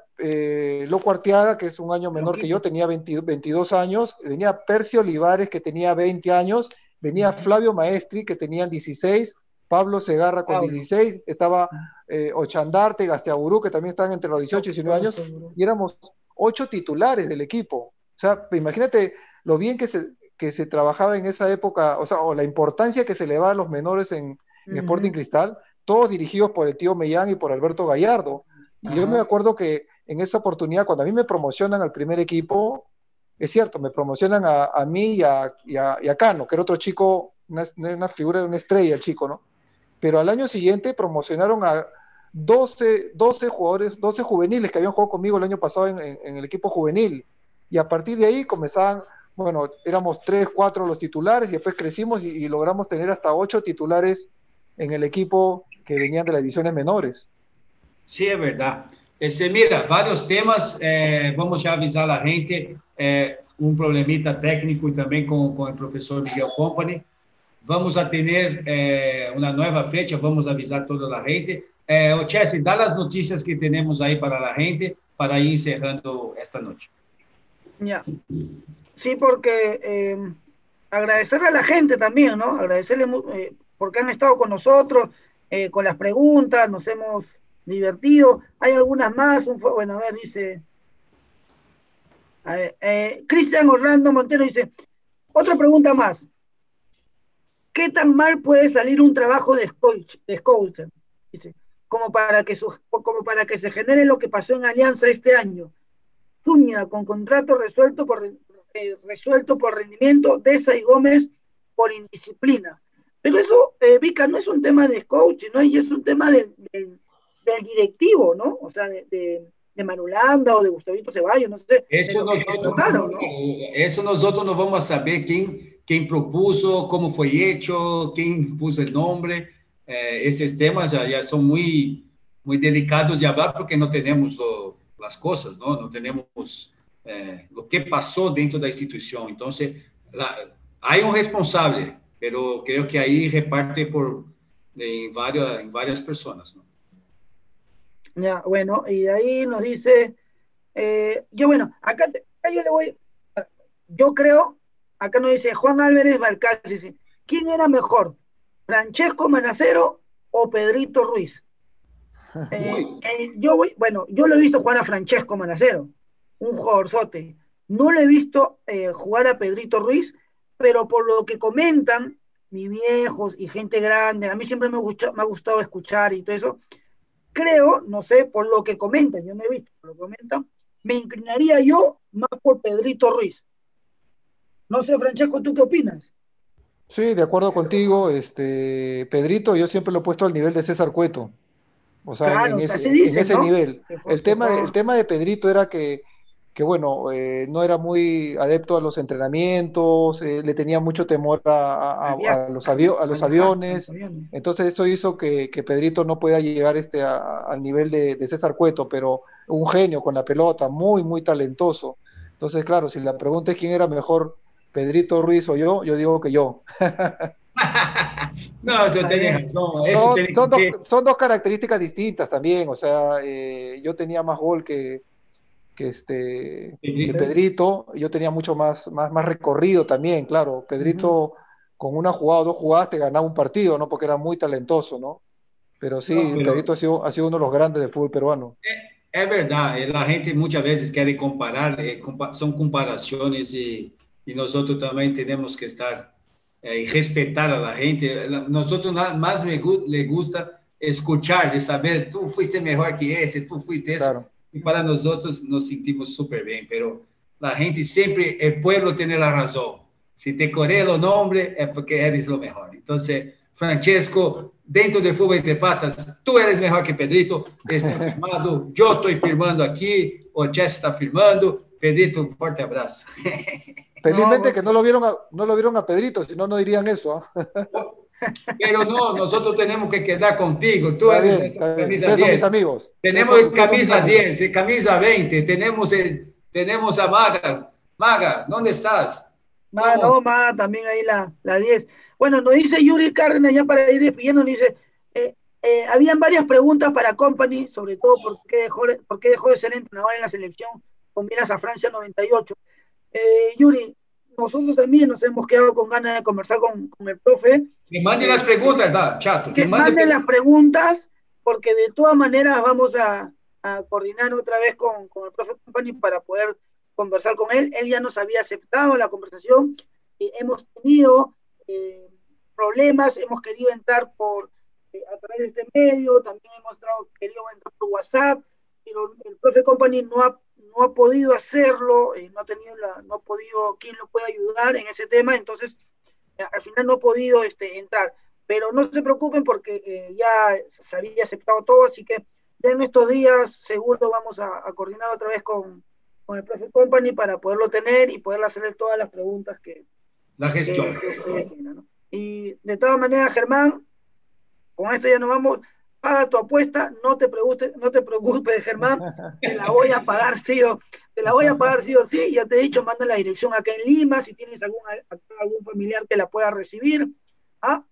Loco Arteaga, que es un año menor que yo, tenía 22 años, venía Percio Olivares, que tenía 20 años, venía Flavio Maestri, que tenía 16, Pablo Segarra con 16, estaba Ochantarte, Gasteaburú, que también estaban entre los 18 y 19 años, y éramos 8 titulares del equipo. O sea, imagínate lo bien que se trabajaba en esa época, o sea, o la importancia que se le da a los menores en Sporting Cristal, todos dirigidos por el tío Mellán y por Alberto Gallardo. Y yo me acuerdo que en esa oportunidad, cuando a mí me promocionan al primer equipo, es cierto, me promocionan a mí y a Cano, que era otro chico, una figura de una estrella, el chico, ¿no? Pero al año siguiente promocionaron a 12 jugadores, 12 juveniles que habían jugado conmigo el año pasado en el equipo juvenil. Y a partir de ahí comenzaban, bueno, éramos 3, 4 los titulares y después crecimos y logramos tener hasta 8 titulares en el equipo que venían de las divisiones menores. Sí, es verdad. Mira, varios temas, vamos ya a avisar a la gente, un problemita técnico y también con el profesor Miguel Company. Vamos a tener una nueva fecha, vamos a avisar a toda la gente. Chelsea, da las noticias que tenemos ahí para la gente, para ir cerrando esta noche. Ya. Sí, porque agradecer a la gente también, ¿no? Agradecerle porque han estado con nosotros, con las preguntas, nos hemos divertido. Hay algunas más, bueno, a ver, dice... Cristian Orlando Montero dice, otra pregunta más. ¿Qué tan mal puede salir un trabajo de coach? Dice, como para que se genere lo que pasó en Alianza este año. Zúñiga, con contrato resuelto por rendimiento, Deza y Gómez por indisciplina. Pero eso, Vika, no es un tema de coach, ¿no? Y es un tema del directivo, ¿no? O sea, de Manolanda o de Gustavito Ceballos, no sé. Eso nosotros no vamos a saber quién propuso, cómo fue hecho, quién puso el nombre. Esos temas ya son muy, muy delicados de hablar porque no tenemos las cosas, ¿no? No tenemos lo que pasó dentro de la institución. Entonces, hay un responsable, pero creo que ahí reparte en varias personas, ¿no? Ya, bueno, y ahí nos dice, acá nos dice Juan Álvarez Balcázar, dice, ¿quién era mejor, Francesco Manacero o Pedrito Ruiz? Yo lo he visto jugar a Francesco Manacero, un jugadorzote. No lo he visto jugar a Pedrito Ruiz, pero por lo que comentan mis viejos y gente grande, a mí siempre me ha gustado escuchar y todo eso, creo, no sé, por lo que comentan, yo no he visto, por lo que comentan, me inclinaría yo más por Pedrito Ruiz. No sé, Francesco, ¿tú qué opinas? Sí, de acuerdo contigo, Pedrito, yo siempre lo he puesto al nivel de César Cueto. O sea, claro, en ese nivel. El tema de Pedrito era que no era muy adepto a los entrenamientos, le tenía mucho temor a los aviones. Entonces eso hizo que Pedrito no pueda llegar al nivel de César Cueto, pero un genio con la pelota, muy, muy talentoso. Entonces, claro, si la pregunta es quién era mejor, Pedrito Ruiz o yo digo que yo. Son dos características distintas también, o sea, yo tenía más gol que Pedrito, yo tenía mucho más recorrido también, claro. Pedrito con una jugada o dos jugadas te ganaba un partido, ¿no? Porque era muy talentoso, ¿no? Pero sí, Pedrito ha sido uno de los grandes del fútbol peruano. Es verdad, la gente muchas veces quiere comparar, son comparaciones y nosotros también tenemos que estar y respetar a la gente. Nosotros más le gusta escuchar, de saber, tú fuiste mejor que ese, tú fuiste eso. Claro. Y para nosotros nos sentimos súper bien, pero la gente siempre, el pueblo tiene la razón. Si te corre el nombre es porque eres lo mejor. Entonces, Francesco, dentro de Fútbol Entre Patas, tú eres mejor que Pedrito, está firmado, yo estoy firmando aquí, o Jess está firmando, Pedrito, un fuerte abrazo. Felizmente que no lo vieron a Pedrito, si no, no dirían eso, ¿eh? Pero no, nosotros tenemos que quedar contigo. Tú eres camisa 10. Mis amigos. Tenemos el camisa 10, el camisa 20. Tenemos a Maga. Maga, ¿dónde estás? Maga, también ahí la 10. Bueno, nos dice Yuri Cárdenas, ya para ir despidiendo, nos dice: habían varias preguntas para Company, sobre todo por qué dejó de ser entrenador en la selección con miras a Francia 98. Yuri, nosotros también nos hemos quedado con ganas de conversar con el profe. Que manden las preguntas, chato. Que manden las preguntas, porque de todas maneras vamos a coordinar otra vez con el profe Company para poder conversar con él. Él ya nos había aceptado la conversación, hemos tenido problemas, hemos querido entrar por a través de este medio, también hemos querido entrar por WhatsApp, pero el profe Company no ha podido hacerlo, no ha podido quien lo pueda ayudar en ese tema, entonces al final no ha podido entrar, pero no se preocupen porque ya se había aceptado todo, así que ya en estos días seguro vamos a coordinar otra vez con el profe Company para poderlo tener y poder hacerle todas las preguntas que... La gestión. ¿No? Y de todas maneras, Germán, con esto ya nos vamos... Paga tu apuesta, no te preocupes, Germán, te la voy a pagar sí o sí, ya te he dicho, manda la dirección acá en Lima, si tienes algún familiar que la pueda recibir,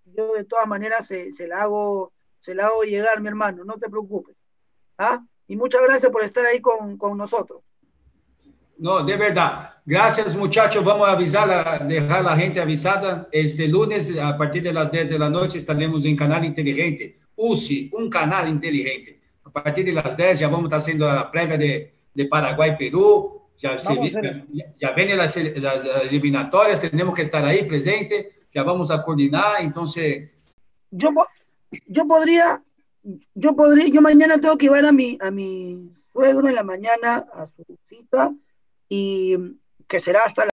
yo de todas maneras se la hago llegar, mi hermano, no te preocupes, y muchas gracias por estar ahí con nosotros. No, de verdad, gracias muchachos, vamos a dejar a la gente avisada, este lunes a partir de las 10 de la noche estaremos en Canal Inteligente, UCI, un canal inteligente. A partir de las 10 ya vamos a estar haciendo la previa de Paraguay-Perú, ya vienen las eliminatorias, tenemos que estar ahí presente, ya vamos a coordinar, entonces... Yo mañana tengo que llevar a mi suegro en la mañana a su cita, y que será hasta la